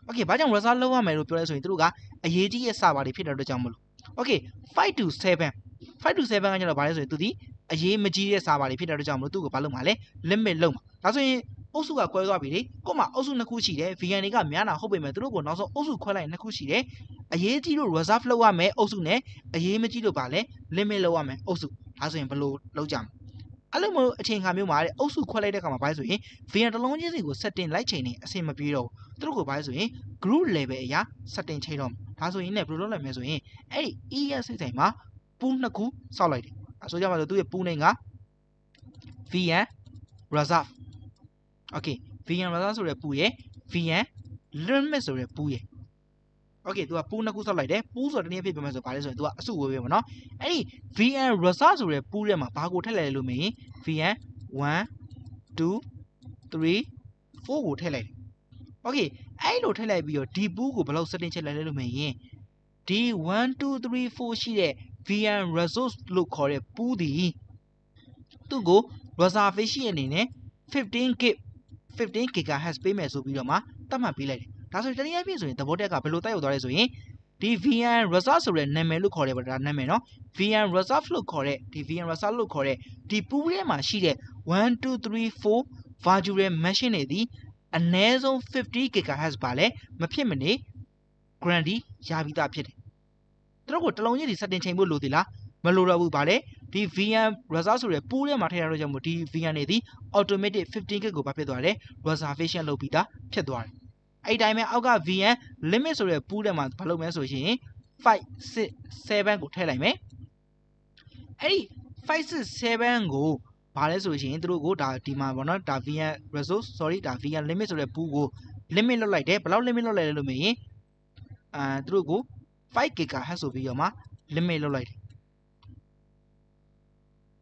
Okay ဘာကြောင့် reserve လုပ်ရမယ်လို့ပြောလဲဆိုရင်တို့ကအရေးကြီးတဲ့ server တွေဖြစ်တဲ့အတွက်ကြောင့်မလို့ Okay 5 to 7 5 to 7 ကညတော့ဘာလဲဆိုရင်သူဒီအရေးမကြီးတဲ့ server တွေဖြစ်တဲ့အတွက်ကြောင့်မလို့သူ့ကိုဘာလုပ်မှာလဲ limit လုပ်မှာ ဒါဆိုရင်အုပ်စုကကွဲသွားပြီလေကို့မှာအုပ်စုနှစ်ခုရှိတယ် VN တွေကများတာဟုတ်ပေမဲ့သူတို့ကိုနောက်ဆုံးအုပ်စုခွဲလိုက်နှစ်ခုရှိတယ်အရေးကြီးလို့ reserve လုပ်ရမယ်အုပ်စုနဲ့အရေးမကြီးလို့ပါလဲ limit လုပ်ရမယ်အုပ်စုဒါဆိုရင်ဘယ်လိုလုပ်ကြမလဲအဲ့လိုမျိုးအချိန်ခါမျိုးမှာအုပ်စုခွဲလိုက်တဲ့အခါမှာဘာလဲဆိုရင် VN တစ်လုံးချင်းစီကို setting လိုက်ချိန်နေအဆင်မပြေတော့ဘူးသူတို့ကိုဘာလဲဆိုရင် group level အရာ setting ချိန်တော့ဒါဆိုရင်လည်းဘယ်လိုလုပ်လိုက်မလဲဆိုရင် အဲ့ဒီ ES စိတ်ဆိုင်မှာ pool နှစ်ခုစောက်လိုက်တယ်ဆိုကြပါစို့သူရဲ့ pool name က VN reserve Okay VM reserve ဆိုတဲ့ပူရယ် VM limit ဆိုတဲ့ပူရယ် Okay သူကပူနှစ်ခုဆောက်လိုက်တယ် pool ဆိုတဲ့တနည်းအဖြစ်ပြောမယ်ဆိုဘာလဲဆိုရင်သူကအစုဝေးပဲပေါ့နော် အဲ့ဒီ VM reserve ဆိုတဲ့ပူရယ်မှာဘာကိုထည့်လိုက်လဲလို့မရင် VM 1 2 3 4 ကိုထည့်လိုက်တယ် Okay အဲ့လိုထည့်လိုက်ပြီးတော့ဒီပူကိုဘယ်လောက် setting ချက်လိုက်လဲလို့မရင် ဒီ 1 2 3 4 ရှိတဲ့ VM resource လို့ခေါ်တဲ့ပူဒီသူကို reserve ရှိအနေနဲ့ 15 gigahertz ပေးမယ်ဆိုပြီးတော့မှတတ်မှတ်ပေးလိုက်တယ်ဒါဆိုရင်တနည်းအားဖြင့်ဆိုရင်သဘောတက်ကဘယ်လိုတိုက်ရောက်သွားလဲဆိုရင် ဒီ VM reserve ဆိုတဲ့နာမည်လို့ခေါ်တယ်ပေါ့ဒါနာမည်เนาะ VM reserve လို့ခေါ်တဲ့ဒီ VM reserve လို့ခေါ်တဲ့ဒီ pool ထဲမှာရှိတဲ့ 1 2 3 4 virtual machine တွေဒီအနည်းဆုံး 50 gigahertz ပါလဲမဖြစ်မနေ guarantee ရပြီးသားဖြစ်တယ်သူတို့ကိုတစ်လုံးချင်းဒီ setting ချိန်ဖို့လိုသေးလား မလိုတော့ဘူးဗါလေဒီ VM reserve ဆိုတဲ့ pool ထဲမှာထည့်ရတော့ကြောင့်မို့ဒီ VM တွေဒီ automatic 15 gig ကိုဘာဖြစ်သွားလဲ reservation လုပ်ပြီးသားဖြစ်သွားတယ်အဲ့ဒီတိုင်းပဲအောက်က VM limit ဆိုတဲ့ pool ထဲမှာဘာလုပ်မလဲဆိုရင် 5 6 7 ကိုထည့်လိုက်မယ်အဲ့ဒီ 5 6 7 ကိုဘာလဲဆိုရင်တို့ကိုဒါဒီမှာပေါ့နော်ဒါ VM resource sorry ဒါ VM limit ဆိုတဲ့ pool ကို limit လောက်လိုက်တယ်ဘယ်လောက် limit လောက်လိုက်လဲလို့မရင် ตรูกู5 กิกะเฮสโอบีมาลิมิตลงเลย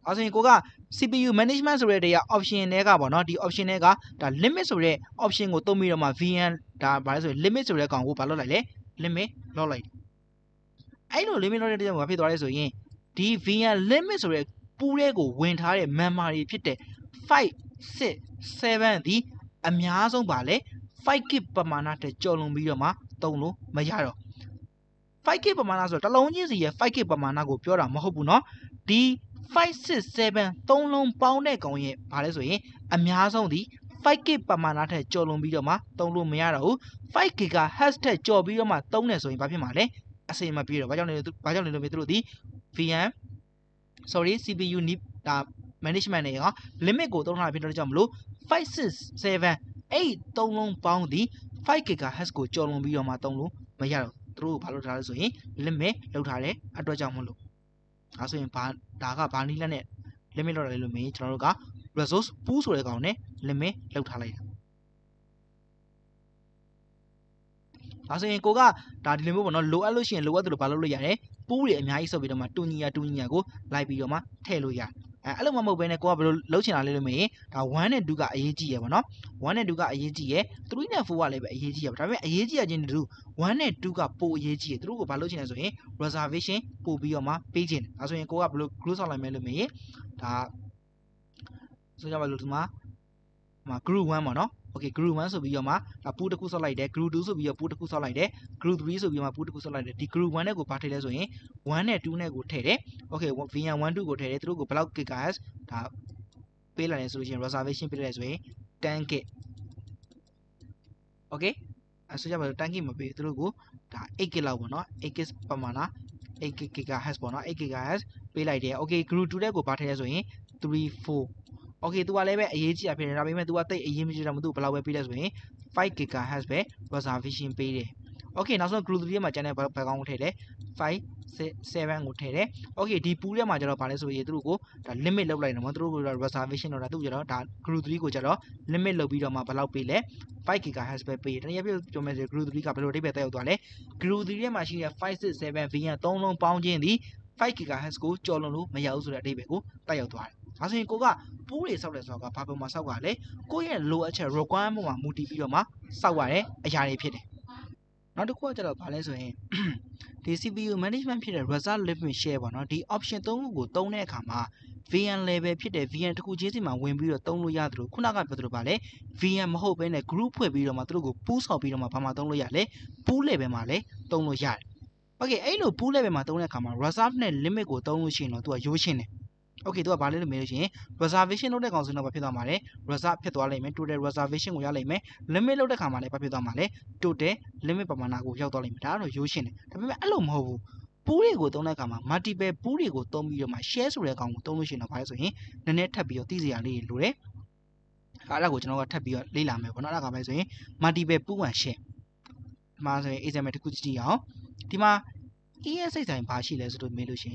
อาศัยกูก็ CPU Management ส่วนเดียว option เนี่ยก็บ่เนาะดี option เนี่ยก็แต่ลิมิตส่วน option กูต้องมีเรามา VN แต่บางส่วนลิมิตส่วนของกูไปลงเลยเลยลิมิตลงเลยไอ้หนูลิมิตลงเลยที่ผมพี่ตัวเลยส่วนยิ่งดี VN ลิมิตส่วนปูเรกูเว้นท้ายเลยแม่มารีพิเต5 6 7ดีอเมริกาส่งไปเลย5 กิกประมาณนั้นจะจบลงบีเรามาตรงนู้นไม่ยากหรอก5 กิกประมาณนั้นส่วนแต่เราไม่ใช่ยัง5 กิกประมาณนั้นกูพิจารณาไม่เข้าปุ่นเนาะดี5 6 7ต้องลงเป้าในกองยิ่งไปเลยส่วนยิ่งอเมริกาส่งดี5 กิกประมาณนั้นจะจบลงบีเรามาตรงนู้นไม่ยากหรอก5 กิกะเฮสจะจบบีเรามาตรงเนี่ยส่วนยิ่งไปพิมาเลยอาศัยมาบีเราไปเจ้าเรื่องไม่รู้ดี VM sorry CPU นี่ตา management เนี่ยก็ limit กูต้องทำเป็นตัวจำรู้5 6 7 8ต้องลงเป้าดี5 กิกะเฮสกูจบลงบีเรามาตรงนู้นไม่ยากหรอกตรูบาลทาเลยส่วนยิ่ง limit เราทาเลยอัตราจำรู้อาศัยผ่านดาก้าผ่านนี่แล้วเนี่ย limit เราเลย limit เราก็ resource ผู้ส่วนกลางเนี่ย limit เราทาเลยอาศัยกูก็ตาดี limit บ่เนาะ low อะไรส่วน low ตัวเราบาลเลยอย่างเนี่ยปูเรียนง่ายสุดวิธีมาตุนยากูไล่ไปยามาเทลุยาอารมณ์มันไม่เป็นกูว่าเราเล่าชินาเลยมั้ยแต่วันนี้ดูก็เอเจียบ่เนาะวันนี้ดูก็เอเจียตรุยเนี่ยฟูว่าเลยเอเจียแต่ว่าเอเจียจริงดูวันนี้ดูก็ปูเอเจียตรุกูบาเล่าชินาส่วน reservation ปูไปยามาเปย์จริงแต่ส่วนกูว่าเรา close อะไรไม่เลยมั้ยแต่ส่วนจะมาดูมาgroup 1 บ่เนาะโอเค group 1ဆိုပြီးတော့မှဒါပူတစ်ခုဆောက်လိုက်တယ် group 2ဆိုပြီးတော့ပူတစ်ခုဆောက်လိုက်တယ် group 3ဆိုပြီးတော့မှပူတစ်ခုဆောက်လိုက်တယ်ဒီ group 1နဲ့ကိုဘာထည့်လဲဆိုရင်1နဲ့2နဲ့ကိုထည့်တယ်โอเค VN 1 2ကိုထည့်တယ်သူတို့ကို block gigahertz ဒါပေးလိုက်တယ်ဆိုလို့ရှိရင် reservation ပေးလိုက်ဆိုရင်10 gig โอเคအဆိုကြပါလို့10 gig မပေးသူတို့ကိုဒါ8 gig လောက်ပေါ့เนาะ8 gig ပမာဏ8 gigahertz ပေါ့เนาะ8 gigahertz ပေးလိုက်တယ်โอเค group 2နဲ့ကိုဘာထည့်လဲဆိုရင်3 4โอเคตัวอะไรแบบไอ้ยี่จีอะไรเนี่ยเราไม่แม้ตัวเตะไอ้ยี่ไม่ใช่เราไม่ตัวเปล่าไปปีละส่วนนี้5 gigahertz แบบ reservation ปีเลยโอเคนั่นส่วนกลุ่มที่มาจากเนี่ยไปกองเทเลย5 6 7กองเทเลยโอเคดีปูเนี่ยมาจากเราไปเลยส่วนนี้ตัวกูแต่ limit เราเลยนะมันตัวกู reservation เราตัวเราแต่กลุ่มที่กูจะเรา limit เราปีเรามาเปล่าปีเลย5 gigahertz แบบปีแต่เนี่ยพี่จะมาจากกลุ่มที่กับเราได้แบบเตะตัวเลยกลุ่มที่มาชื่อ5 6 7ปีเนี่ยต้องลงเป้าจริงดิ5 gigahertz กูจะลงรู้ไม่ยาวสุดได้แบบกูเตะตัวอาศัยกูก็ปูเรียสอบเลยสอบก็พาไปมาสอบกันเลยกูยังรู้เฉยๆกว่ามันมามูดีไปแล้วมาสอบกันเลยอย่างนี้พี่เนี่ยนั่นทุกคนจะเราไปเลยส่วนที่ CPU Management พี่เนี่ย result list มีแชร์บ่เนาะที่ option ตรงกูตรงเนี่ยค่ะมา VN level พี่เนี่ย VN ทุกคนเจสิมาဝင်ပြီးတော့ตรงလို့ရတယ်လို့ခုနကပြောသလိုပါလေ VN မဟုတ်ဘဲနဲ့ group ဖွဲ့ပြီးတော့มาသူတို့ကို pool ဆောက်ပြီးတော့มาဘာမှตรงလို့ရလဲ pool level မှာလဲตรงလို့ရတယ်โอเคအဲ့လို pool level မှာตรงတဲ့အခါမှာ result နဲ့ limit ကိုตรงလို့ရှိရင်တော့သူကရိုးရှင်းတယ်โอเคตัวบาเลยလို့မေးလို့ရှင် reservation လုပ်တဲ့កောင်စင်းတော့ဖြစ်သွားမှာလေ reserve ဖြစ်သွားလိမ့်မယ် total reservation ကိုရလိမ့်မယ် limit လုပ်တဲ့ခါမှာလည်းဖြစ်သွားမှာလေ total limit ပမာဏကိုရောက်သွားလိမ့်မယ်ဒါကတော့ရိုးရှင်းတယ်ဒါပေမဲ့အဲ့လိုမဟုတ်ဘူးပူးတွေကိုသုံးတဲ့ခါမှာ multiple ပူးတွေကိုသုံးပြီးတော့မှ share ဆိုတဲ့កောင်ကိုသုံးလို့ရှင်တော့ဘာလဲဆိုရင်နည်းနည်းထပ်ပြီးတော့သိစရာလေးလိုတယ်အဲ့ဒါကိုကျွန်တော်ကထပ်ပြီးတော့လေ့လာမယ်ပေါ့နော်အဲ့ဒါကပဲဆိုရင် multiple ပူးဝင် share မှာဆိုရင် example တစ်ခုကြည့်ရအောင်ဒီမှာ ES စိတ်ဆိုင်ဘာရှိလဲဆိုလို့မေးလို့ရှင်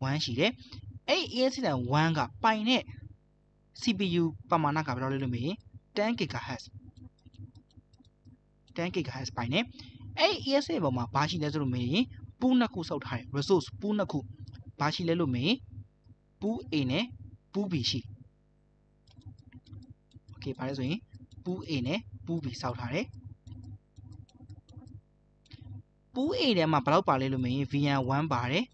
1ရှိတယ်ไอ้ ESC เนี่ย1ก็ป่ายเนี่ย CPU ประมาณน่ะก็เราเรียกเลย10 GHz 10 GHz ป่ายเนี่ยไอ้ ESC ပေါ်မှာဘာရှိလဲဆိုလို့မေးရင်ပူးနှစ်ခုစောက်ထားတယ် resource ပူးနှစ်ခုဘာရှိလဲလို့မေးရင်ပူး A နဲ့ပူး B ရှိโอเคပါလဲဆိုရင်ပူး A နဲ့ပူး B စောက်ထားတယ်ပူး A ထဲမှာဘယ်လောက်ပါလဲလို့မေးရင် VN1 ပါတယ်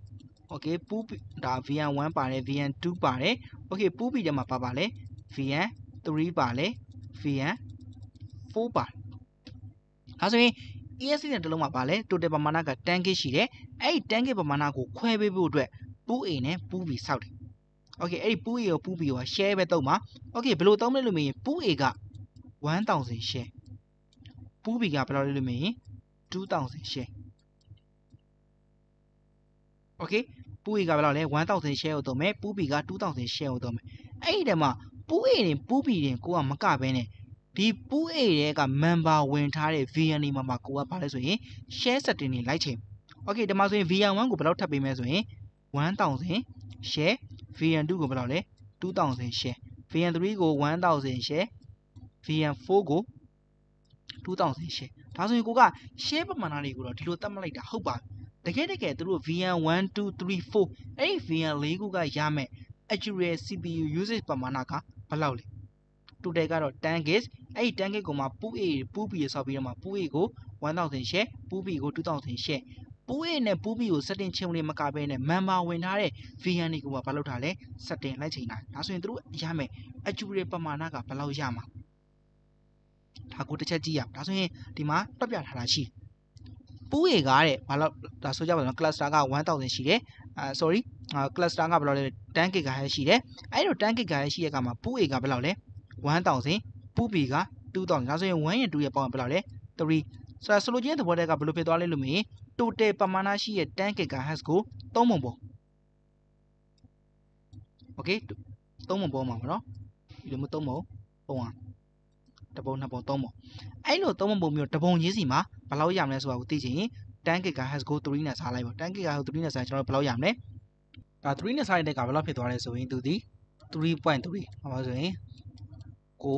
โอเคปูดา VN 1 ပါတယ် VN 2 ပါတယ်โอเคปูပြီးတယ်မှာပါလဲ VN 3 ပါလဲ VN 4 ပါတယ်ဒါဆိုရင် ESC เนี่ยတစ်လုံးမှာပါလဲ total ပမာဏက10 K ရှိတယ်အဲ့ဒီ10 K ပမာဏကိုခွဲပေးဖို့အတွက်ปู A နဲ့ปู B ဆောက်တယ်โอเคအဲ့ဒီปู A ရောปู B ရော share ပဲတုံးမှာโอเคဘယ်လိုတုံးမလဲလို့မြင်ရင်ปู A က1000 share ปู B ကဘယ်လိုလဲလို့မြင်ရင်2000 shareโอเคปูอีกก็เปล่าแหละ1000 share ကိုသုံးမယ်ปูบีက2000 share ကိုသုံးမယ်အဲ့ဒီတည်းမှာปูเอတင်ปูบีတင်ကိုကမကဘဲနဲ့ဒီปูเอတဲ့က member ဝင်ထားတဲ့ VN နေမှာကိုကပါလဲဆိုရင် share setting နေလိုက်ချင်โอเคဒီမှာဆိုရင် VN1 ကိုဘယ်လောက်ထပ်ပေးမလဲဆိုရင်1000 share VN2 ကိုဘယ်လောက်လဲ2000 share VN3 ကို1000 share VN4 ကို2000 share ဒါ ถ้าส่วนกูก็เชฟมันอะไรกูหรอที่เราตั้งมาเลยด่าเขาบ้าแต่แค่ได้แก่ตัว VM 1 2 3 4 ไอ้ VM เลยกูก็ยามเอง Accurate CPU usage ประมาณนั้นก็พลาดเลยทุกเด็กก็รอ10 gigs ไอ้10 gigs กูมาปูปีสอบปีมาปูปีกู1000 share ปูปีกู2000 share ปูปีเนี่ยปูปีกู setting เชื่อมเลยมากับเนี่ย member วินท่าเลย VM นี่กูมาพลาดท่าเลย setting ไล่เฉยนะถ้าส่วนตัวรู้ยามเอง Accurate ประมาณนั้นก็พลาดยามถ้ากูจะเชื่อใจถ้าส่วนที่มาต้องอยากทำอะไรสิผู้เอกอะไรพอเราถ้าส่วนจะบอกว่าคลาสต่างกันวันต่างกันสิเร่sorry คลาสต่างกันเราเลยแทงก์กันสิเร่ไอ้เราแทงก์กันสิเร่ก็มาผู้เอกกันเราเลยวันต่างกันผู้บีกันตัวต่างกันถ้าส่วนวันนี้ตัวจะปองกันเราเลยตรงนี้ส่วนส่วนที่ตัวเด็กกับลูกเป็นตัวอะไรลูกมีตัวเตะประมาณสิเร่แทงก์กันให้สกูต้องมองบ่โอเคต้องมองบ่มาเนาะหรือไม่ต้องมองบ่มาตบนับตบมไอ้หนูตบมันบ่มีตบงี้สิมาพลาดยามเลยสว่ากูตีจริงแทงก์กับฮัสโกตุรีน่ะสาเลยบ่แทงก์กับฮัสตุรีน่ะสายฉันเราพลาดยามเลยแต่ตุรีน่ะสายเด็กกับเราผิดตัวเลยสว่าดูดีตุรีป่วยตุรีเอามาสว่ากู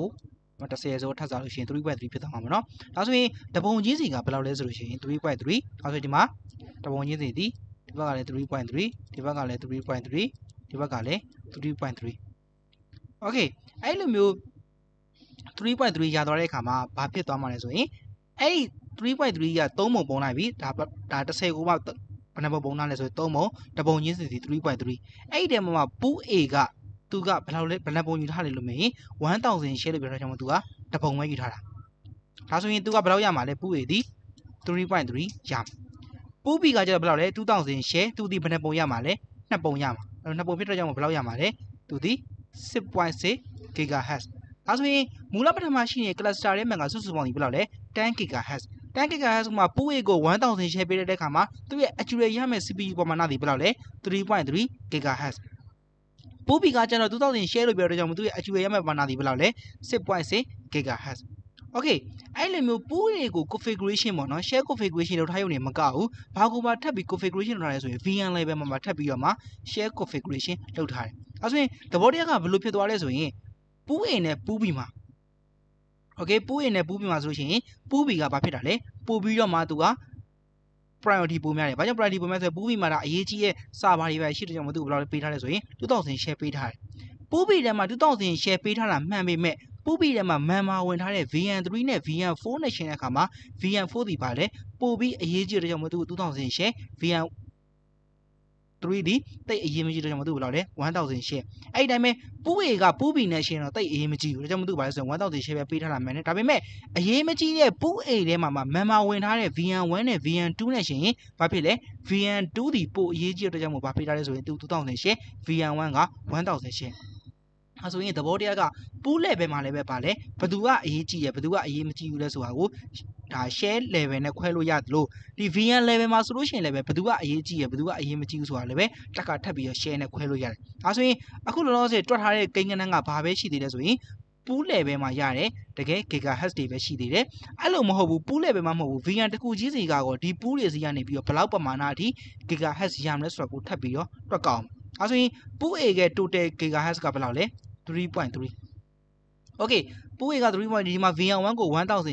มันจะเสียสว่าถ้าจะรู้เช่นตุรีป่วยตุรีผิดตัวมาเนาะถ้าสว่าตบงี้สิกับพลาดเลยสว่าเช่นตุรีป่วยตุรีถ้าสว่าที่มาตบงี้สิดีที่ว่ากันเลยตุรีป่วยตุรีที่ว่ากันเลยตุรีป่วยตุรีที่ว่ากันเลยตุรีป่วยตุรีโอเคไอ้หนูมี3.3 ยาตัวเลขขามาบาผิดตัวมาเลยส่วนไอ้ 3.3 ยาต้มหมูปนอะไรบีถ้าจะเซกูมาเป็นแบบปนอะไรส่วนต้มหมูแต่ปนยิ่งสิที่ 3.3 ไอ้เดี๋ยวมาปูเอกะตัวก็เป็นเราเลยเป็นแบบปนอยู่ท่าเลยลูกเมย์วันต่างสิ่งเชื่อเลยเป็นเราจะมาตัวแต่ปนไม่อยู่ท่าละถ้าส่วนนี้ตัวก็เป็นเราอย่างมาเลยปูเอดี 3.3 ยามปูบีก็จะเป็นเราเลยตัวต่างสิ่งเชื่อตัวที่เป็นแบบปนอย่างมาเลยนับปนอย่างมาแล้วนับปนผิดเราจะมาเป็นเราอย่างมาเลยตัวที่ 10.6 GHzถ้าส่วนมูลปัจจัยมาชิเนี่ยคลาสต่างๆแม่งก็สุดสุดมองดีไปแล้วเลย10 GHz มาปูเอโกวันต่างสิ่งเชื่อไปได้ขามาตัวเอง Accurate ยามเอง CPU ประมาณนั้นดีไปแล้วเลย 3.3 GHz ปูบีก็จะเราตัวต่างสิ่งเชื่อเลยไปได้จากมันตัวเอง Accurate ยามเองประมาณนั้นดีไปแล้วเลย 10.6 GHz โอเคไอ้เรื่องมีปูเอโก configuration มั้งเนาะเชื่อ configuration เราทายอยู่เนี่ยมันก็อู้บางคนมาทับบี configuration เราเนี่ยส่วน VM เลยแบบมาทับบีว่ามาเชื่อ configuration เราทายถ้าส่วนแต่บอดี้ก็บลูเพียตัวอะไรส่วนปูเอเนี่ยปูบีมาโอเคปูเอเนี่ยปูบีมาส่วนเช่นปูบีก็แบบผิดอะไรปูบีก็มาตัวpriority ปูไม่ได้เพราะฉะนั้น priority ปูไม่ได้ส่วนปูบีมาได้ยี่จีเอสาบารีไปชิดจะมาตัวเราเลยไปได้ส่วนทุกต่างสิ่งเชื่อไปได้ปูบีเนี่ยมาทุกต่างสิ่งเชื่อไปได้ละแม่ไม่แม่ปูบีเนี่ยมาแม่มาเว้นท่าเลย VM 3เนี่ย VM 4เนี่ยเช่นนั้นค่ะมา VM 4ดีไปเลยปูบียี่จีจะมาตัวทุกต่างสิ่งเชื่อ VM 3D แต่เอเยมจีเราจะมาดูเราเลย1000 share ไอ้ได้ไหมปูเอกปูบีเนี่ยเช่นเราแต่เอเยมจีเราจะมาดูไปส่วน1000 share ไปปีท่าละแม่เนี่ยแต่เป็นแม่เอเยมจีเนี่ยปูเอเนี่ยมาแม่มาเว้นท่าเลย VM 1เนี่ย VM 2เนี่ยเช่นไปปีเลย VM 2ดีปูเอเยจีเราจะมาไปท่าเลยส่วน2000 share VM 1ก็1000 share ถ้าส่วนนี้ตัวบอดี้ก็ปูเล่ไปมาเลยไปเลยประตูก็เอเยจีเนี่ยประตูก็เอเยมจีอยู่เลยส่วนกูถ้าเชลเลเวลเนี่ยคุยรู้ยากดูที่ VM เลเวลมาสูงเชลเลเวลประตูว่าเยจีประตูว่าเยมจีสูงเลเวลตะการทับอยู่เชลเนี่ยคุยรู้ยากถ้าส่วนอะคุณเราจะตรวจหาเก่งกันง่ายพาไปชีดีเลยส่วนปูเลเวลมายากเลยแต่แกเก่งกับฮัสตีไปชีดีเลยไอ้ลูกมโหบุปูเลเวลมาโหบุ VM ตะกูจีสิกาก็ที่ปูเลสิยาเนี่ยพี่ว่าเปล่าประมาณนั้นที่เก่งกับฮัสยามเนี่ยสวกุทับอยู่ตระกามถ้าส่วนปูเอกตัวเด็กเก่งกับฮัสกับเปล่าเลย 3.3โอเคปูเอกตัวนี้มาดีมา VM 1ก็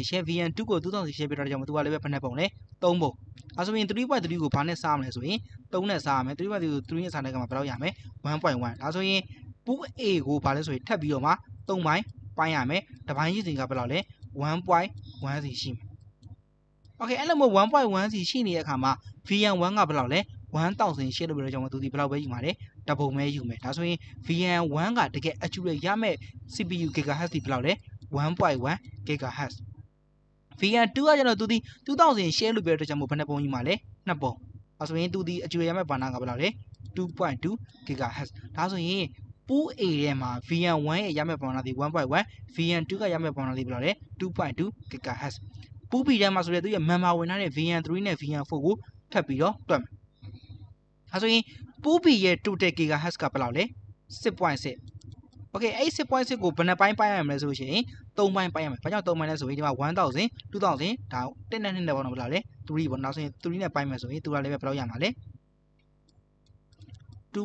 1000 share VM 2ก็2000 share ไปได้จากมันตัวเลยเป็นแบบปုံเลย3ปုံอ่ะส่วน3.3ကိုဘာနဲ့စားမလဲဆိုရင်3နဲ့စားရမယ်3.3ကို3နဲ့စားတဲ့ကမှာဘယ်လောက်ရမလဲ 1.1 ဒါဆိုရင်ပူเอကိုဘာလဲဆိုရင်ထပ်ပြီးတော့မှ3ပိုင်းပိုင်းရမယ်တပိုင်းရည်စင်ကဘယ်လောက်လဲ 1.1 စီရှိမယ်โอเคအဲ့လိုမျိုး 1.1 စီရှိနေတဲ့အခါမှာ VM 1ကဘယ်လောက်လဲ1000 share လို့ပြောကြမှာသူဒီဘယ်လောက်ပဲယူမှာလဲတပုံပဲယူမယ်ဒါဆိုရင် VM 1ကတကယ် accurate ရမယ် CPU GHz ဒီဘယ်လောက်လဲ 1.1 GHz VM 2ကကျွန်တော်သူဒီ2000 share လို့ပြောတဲ့ကြမှာဘယ်နှပုံယူမှာလဲ2ပုံဒါဆိုရင်သူဒီ accurate ရမယ်ဘာနာကဘယ်လောက်လဲ 2.2 GHz ဒါဆိုရင် pool A ထဲမှာ VM 1ရဲ့ရမယ်ဘာနာဒီ 1.1 VM 2ကရမယ်ဘာနာဒီဘယ်လောက်လဲ 2.2 GHz ပူပီထဲမှာဆိုရသူရဲ့ member ဝင်ထားတဲ့ VM 3နဲ့ VM 4ကိုထပ်ပြီးတော့တွက်မယ်ถ้าส่วนปูบีเย่ทูเทกิกะฮัสกับเปล่าเลย10.6โอเคไอ้10.6กูเป็นอะไรไปอะไรมาเลยส่วนเช่นตัวไปอะไรมาเพราะฉะนั้นตัวไปเลยส่วนที่ว่า1000 2000ถ้าเต้นนั่นเองเดี๋ยวเราเปล่าเลยตุรีบนเราส่วนตุรีเนี่ยไปมาส่วนที่ตัวเราเลยเปล่าอย่างมาเลย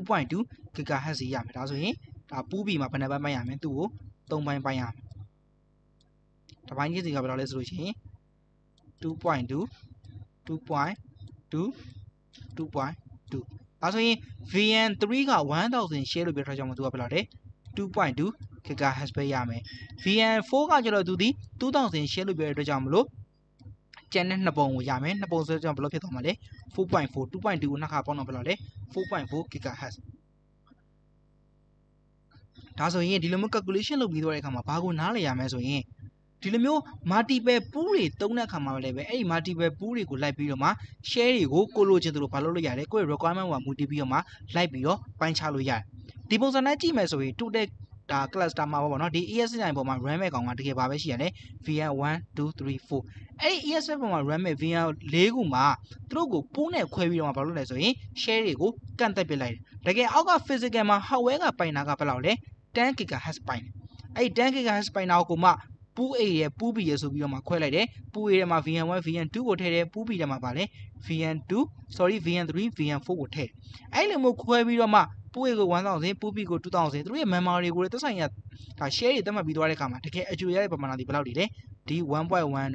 2.2กิกะฮัสอย่างถ้าส่วนถ้าปูบีมาเป็นอะไรไปอะไรมาตัวตัวไปอะไรมาถ้าไปนี่สิกับเปล่าเลยส่วนเช่น 2.2 2.2 2.2 also in VN3 ka 1000 share လို့ပြောထားကြမှာသူကပြလာတယ် 2.2 GHz ပဲရမယ် VN4 ကကျတော့သူဒီ2000 share လို့ပြောတဲ့အတွက်ကြောင့်မလို့ကျန်တဲ့2ပုံကိုရမယ်2ပုံဆိုတော့ဘယ်လိုဖြစ်သွားမှာလဲ 4.4 2.2 ကိုနှစ်ခါပေါင်းတော့ဘယ်လိုလဲ 4.4 GHz ဒါဆိုရင်ဒီလိုမျိုး calculation လုပ်ပြီးသွားတဲ့အခါမှာဘာကိုနားလည်ရမလဲဆိုရင်ဒီလိုမျိုး multiple pool တွေတုံးတဲ့အခါမှာလည်းပဲအဲ့ဒီ multiple pool တွေကိုလိုက်ပြီးတော့မှ share တွေကိုကိုလိုချင်သလိုဘာလုပ်လို့ရတယ်ကိုယ့် requirement ကိုမူတည်ပြီးတော့မှလိုက်ပြီးတော့ပိုင်းခြားလို့ရတယ်ဒီပုံစံနဲ့ကြည့်မယ်ဆိုရင် total ဒါ cluster မှာပေါ့နော်ဒီ ES9 ပေါ်မှာ RAM မဲ့ကောင်ကတကယ်ပါပဲရှိရတယ် VN1 2 3 4 အဲ့ဒီ ES9 ပေါ်မှာ RAM မဲ့ VN 4ခုမှာသူတို့ကိုပိုးနဲ့ခွဲပြီးတော့မှဘာလုပ်လဲဆိုရင် share တွေကိုကန့်တက်ပစ်လိုက်တယ်တကယ်အောက်က physical မှာ hardware ကပိုင်တာကဘယ်လောက်လဲ10 GHz ပိုင်တယ်အဲ့ဒီ10 GHz ပိုင်တာကိုမှပူ A ရယ်ပူ B ရယ်ဆိုပြီးတော့မှခွဲလိုက်တယ်ပူ A ထဲမှာ VN1 VN2 ကိုထည့်တယ်ပူ B ထဲမှာပါလဲ VN2 sorry VN3 VN4 ကိုထည့်အဲ့လိုမျိုးခွဲပြီးတော့မှပူ A ကို1000ပူ B ကို2000သူတို့ရဲ့ memory တွေကိုလည်းသက်ဆိုင်ရာဒါ share တွေတက်မှတ်ပြီးသွားတဲ့အခါမှာတကယ်အကျိုးရတဲ့ပမာဏတွေဘယ်လောက်တွေလဲဒီ 1.1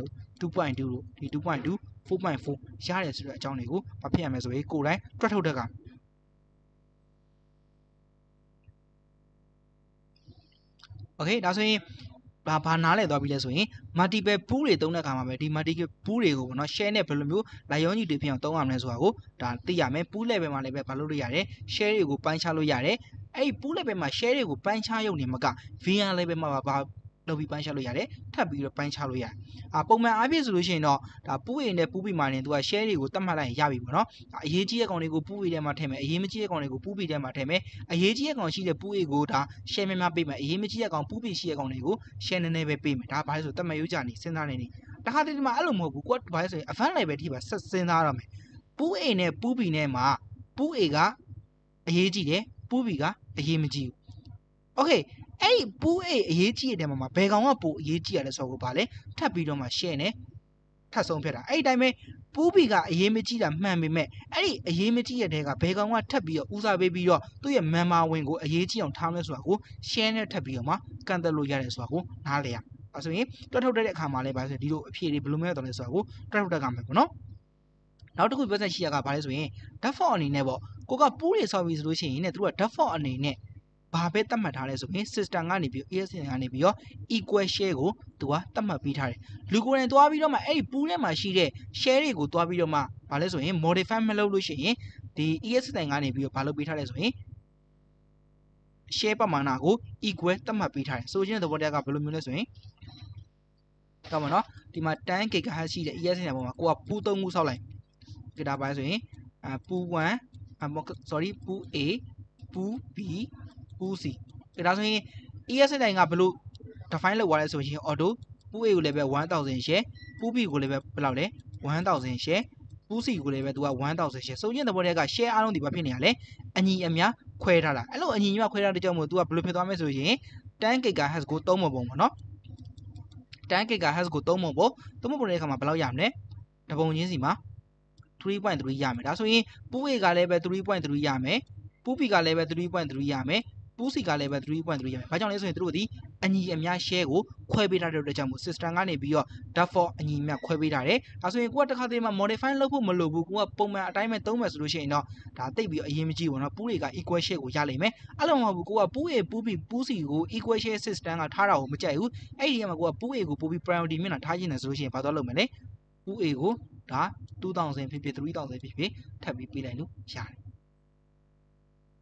တို့ 2.2 တို့ဒီ 2.2 4.4 ရတယ်ဆိုတဲ့အကြောင်းတွေကိုမဖြစ်ရမယ်ဆိုရင်ကိုယ်တိုင်းတွက်ထုတ်တဲ့ကโอเคဒါဆိုရင်ဘာနားလဲသွားပြီလဲဆိုရင် multiple pool တွေတုံးတဲ့အခါမှာပဲဒီ multiple pool တွေကိုပေါ့နော် share နဲ့ဘယ်လိုမျိုးလိုင်ယောကြီးတွေဖြစ်အောင်တုံးရမလဲဆိုတာကိုဒါသိရမယ် pool level မှာလည်းပဲဘာလုပ်လို့ရတယ် share တွေကိုပိုင်းခြားလို့ရတယ်အဲ့ဒီ pool level မှာ share တွေကိုပိုင်းခြားရုံနဲ့မက VN level မှာဘာလုပ်ပြီးပိုင်းခြားလို့ရတယ်ထပ်ပြီးတော့ပိုင်းခြားလို့ရတယ်ပုံမှန်အားဖြင့်ဆိုလို့ရှိရင်တော့ဒါ pool A နဲ့ pool B မှာနေသူက share တွေကိုတတ်မှတ်လိုက်ရပြီပေါ့နော်အရေးကြီးတဲ့ကောင်တွေကို pool A ထဲမှာထည့်မယ်အရေးမကြီးတဲ့ကောင်တွေကို pool B ထဲမှာထည့်မယ်အရေးကြီးတဲ့ကောင်ရှိတဲ့ pool A ကိုဒါ share များများပေးမယ်အရေးမကြီးတဲ့ကောင် pool B ရှိတဲ့ကောင်တွေကို share နည်းနည်းပဲပေးမယ်ဒါဘာလဲဆိုတတ်မှတ်ယူကြနေစဉ်းစားနေနေတခါတည်းဒီမှာအဲ့လိုမဟုတ်ဘူးကွာဘာလဲဆိုရင် advanced level ထိပါဆက်စဉ်းစားရမယ် pool A နဲ့ pool B နဲ့မှာ pool A ကအရေးကြီးတယ် pool B ကအရေးမကြီးဘူးโอเคအဲ့ဒီပူးအိအရေးကြီးတဲ့မှာဘယ်ကောင်ကပိုအရေးကြီးရလဲဆိုတော့ဗာလဲထပ်ပြီးတော့မှ share နဲ့ထပ်ဆုံးဖြစ်တာအဲ့ဒီတိုင်းပဲပူးဘီကအရေးမကြီးတာမှန်ပေမဲ့အဲ့ဒီအရေးမကြီးရတဲ့ကဘယ်ကောင်ကထပ်ပြီးတော့ဦးစားပေးပြီးတော့သူ့ရဲ့ member ဝင်ကိုအရေးကြီးအောင်ထားလဲဆိုတာကို share နဲ့ထပ်ပြီးတော့မှကန်တက်လို့ရတယ်ဆိုတာကိုနားလဲရအောင်ဆိုရင်တွက်ထုတ်တဲ့အခါမှာလဲဗာဆိုဒီလိုအဖြေတွေဘယ်လိုမျိုးတော့လဲဆိုတာကိုတွက်ထုတ်တတ်ကြမှာပေါ့နော်နောက်တစ်ခုပြောစရာရှိရကဗာလဲဆိုရင် default အနေနဲ့ပေါ့ကိုကပူးတွေဆောက်ပြီးဆိုလို့ရှိရင်ねသူက default အနေနဲ့ဘာပဲတတ်မှတ်ထားလဲဆိုရင် system ကနေပြီး ESN ကနေပြီးတော့ equal share ကိုသူကတတ်မှတ်ပေးထားတယ်လူကိုယ်တိုင်သွားပြီးတော့မှအဲ့ဒီ pool ထဲမှာရှိတဲ့ share တွေကိုသွားပြီးတော့မှဘာလဲဆိုရင် modify မလုပ်လို့ရှိရင်ဒီ ESN ကနေပြီးတော့ဘာလုပ်ပေးထားလဲဆိုရင် share ပမာဏကို equal တတ်မှတ်ပေးထားတယ်ဆိုချင်တဲ့သဘောတရားကဘယ်လိုမျိုးလဲဆိုရင်ကောင်းပါနော်ဒီမှာ10 GHz ရှိတဲ့ ESN ပေါ်မှာကိုက pool 3ခုဆောက်လိုက်ဒါပါဆိုရင် pool 1 sorry pool A pool B pool C ဒါဆိုရင် ESN တိုင်းကဘယ်လို define လုပ်သွားလဲဆိုရင် auto pool A ကိုလည်းပဲ1000 share pool B ကိုလည်းပဲဘယ်လောက်လဲ1000 share pool C ကိုလည်းပဲသူက1000 share စုံချင်းသဘောတည်းက share အားလုံးဒီဘာဖြစ်နေရလဲအညီအများခွဲထားတာအဲ့လိုအညီအများခွဲထားတဲ့ကြောင့်မို့သူကဘယ်လိုဖြစ်သွားမလဲဆိုရင်10 GHz ကို3ပုံပေါ့နော်10 GHz ကို3ပုံပေါ့3ပုံတဲ့အခါမှာဘယ်လောက်ရမလဲတပုံချင်းစီမှာ 3.3 ရမယ်ဒါဆိုရင် pool A ကလည်းပဲ3.3 ရမယ် pool B ကလည်းပဲ3.3 ရမယ်Pool C ကလည်းပဲ 3.3 ရမယ်။ဘာကြောင့်လဲဆိုရင်သူတို့ဒီအညီအများ share ကိုခွဲပေးထားတဲ့အတွက်ကြောင့်မို့ system ကနေပြီးတော့ default အညီအများခွဲပေးထားတယ်။ဒါဆိုရင်ကိုကတစ်ခါတည်းမှာ modify လုပ်ဖို့မလိုဘူး။ကိုကပုံမှန်အတိုင်းပဲသုံးမယ်ဆိုလို့ရှိရင်တော့ဒါတိတ်ပြီးအရင်မကြည့်ဘူးနော်။ Pool တွေက equal share ကိုရလိမ့်မယ်။အဲ့လိုမှမဟုတ်ဘူး။ကိုက Pool A Pool B Pool C ကို equal share system ကထားတာကိုမကြိုက်ဘူး။အဲ့ဒီကမှာကိုက Pool A ကို Pool B priority မျက်နှာထားခြင်းနဲ့ဆိုလို့ရှိရင်ဘာသွားလုပ်မလဲ။ Pool A ကိုဒါ2000ဖြစ်ဖြစ်3000ဖြစ်ဖြစ်ထပ်ပြီးပေးလိုက်လို့ရတယ်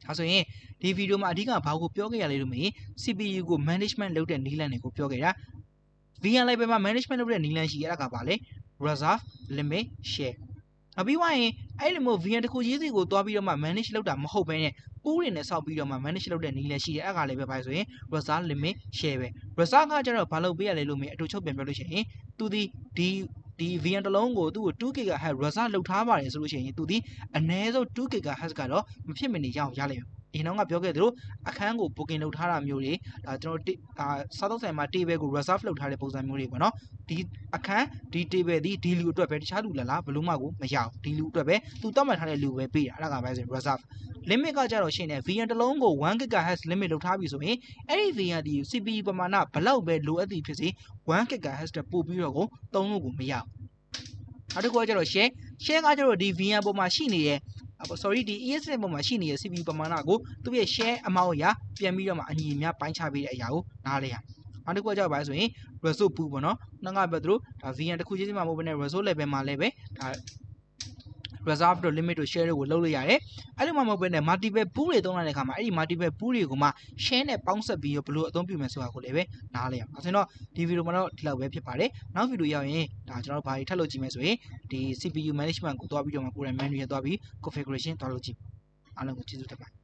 ။ဒါဆိုရင်ဒီဗီဒီယိုမှာအဓိကဘာကိုပြောခဲ့ရလဲလို့မင်း CPU ကို management လုပ်တဲ့နည်းလမ်းတွေကိုပြောခဲ့တာ VN လိုက်ပဲမှာ management လုပ်တဲ့နည်းလမ်းရှိရတာကဘာလဲ reserve limit share နောက်ပြီးရင်အဲ့လိုမျိုး VN တစ်ခုရေးစီကိုတွားပြီးတော့မှ manage လုပ်တာမဟုတ်ဘဲနဲ့ပိုးတွေနဲ့ဆောက်ပြီးတော့မှ manage လုပ်တဲ့နည်းလမ်းရှိတယ်အဲ့ဒါကလည်းပဲဘာလဲဆိုရင် reserve limit share ပဲ reserve ကကျတော့ဘာလုပ်ပေးရလဲလို့မင်းအတူချုပ်ပြန်ပြောလို့ရှိရင်သူဒီ VN တလုံးကိုသူ့ကို 2GHz reserve လုပ်ထားပါတယ်ဆိုလို့ရှိရင်သူဒီအနည်းဆုံး 2GHz ကတော့မဖြစ်မနေရအောင်ရလိမ့်မယ်။အရင်တော့ကပြောခဲ့သလိုအခန်းကို booking လုပ်ထားတာမျိုးတွေဒါကျွန်တော်စားသုံးဆိုင်မှာ table ကို reserve လုပ်ထားတဲ့ပုံစံမျိုးတွေပေါ့နော်။ဒီအခန်းဒီ table ဒီလူအတွက်ပဲတခြားလူလားဘလို့မှကိုမရအောင်ဒီလူအတွက်ပဲသူတတ်မှတ်ထားတဲ့လူပဲပေးတာအဲ့ဒါကပဲဆိုရင် reserve limit ကကြတော့ရှင်းတယ် VN တလုံးကို 1GHz limit လုပ်ထားပြီဆိုရင်အဲ့ဒီ VN ဒီ CPU ပမာဏဘလောက်ပဲလိုအပ်သည်ဖြစ်စေ 1GHz တက်ပို့ပြီးတော့ကိုသုံးလို့ကိုမရဘူး နောက်တစ်ခုကကျတော့ share share ကကျတော့ဒီ VM ပုံမှာရှိနေရဲ့ sorry ဒီ ESN ပုံမှာရှိနေတဲ့ CPU ပမာဏကိုသူ့ရဲ့ share amount ရပြန်ပြီးတော့မှအညီအမျှပိုင်းခြားပေးတဲ့အရာကိုနားလဲရနောက်တစ်ခုကကြောက်ပါဆိုရင် resource pool ပေါ့နော်နှငါပဲသူတို့ဒါ VM တစ်ခုချင်းစီမှာမဟုတ်ဘဲနဲ့ resource level မှာလည်းပဲဒါ reserve တို့ limit တို့ share တွေကိုလုပ်လို့ရတယ်အဲ့လိုမှမဟုတ်ဘဲနဲ့ multiple pool တွေသုံးလိုက်တဲ့အခါမှာအဲ့ဒီ multiple pool တွေကိုမှ share နဲ့ပေါင်းဆက်ပြီးတော့ဘယ်လိုအသုံးပြုမယ်ဆိုတာကိုလည်းပဲနားလဲရအောင်ဆိုတော့ဒီ video မှာတော့ဒီလောက်ပဲဖြစ်ပါတယ်နောက် video ရောက်ရင်ဒါကျွန်တော်ဘာတွေထပ်လုပ်ကြည့်မယ်ဆိုရင်ဒီ CPU management ကိုတွားပြီးတော့မှ program manager တွားပြီး configuration တွားလုပ်ကြည့်အားလုံးကိုကျေးဇူးတင်ပါတယ်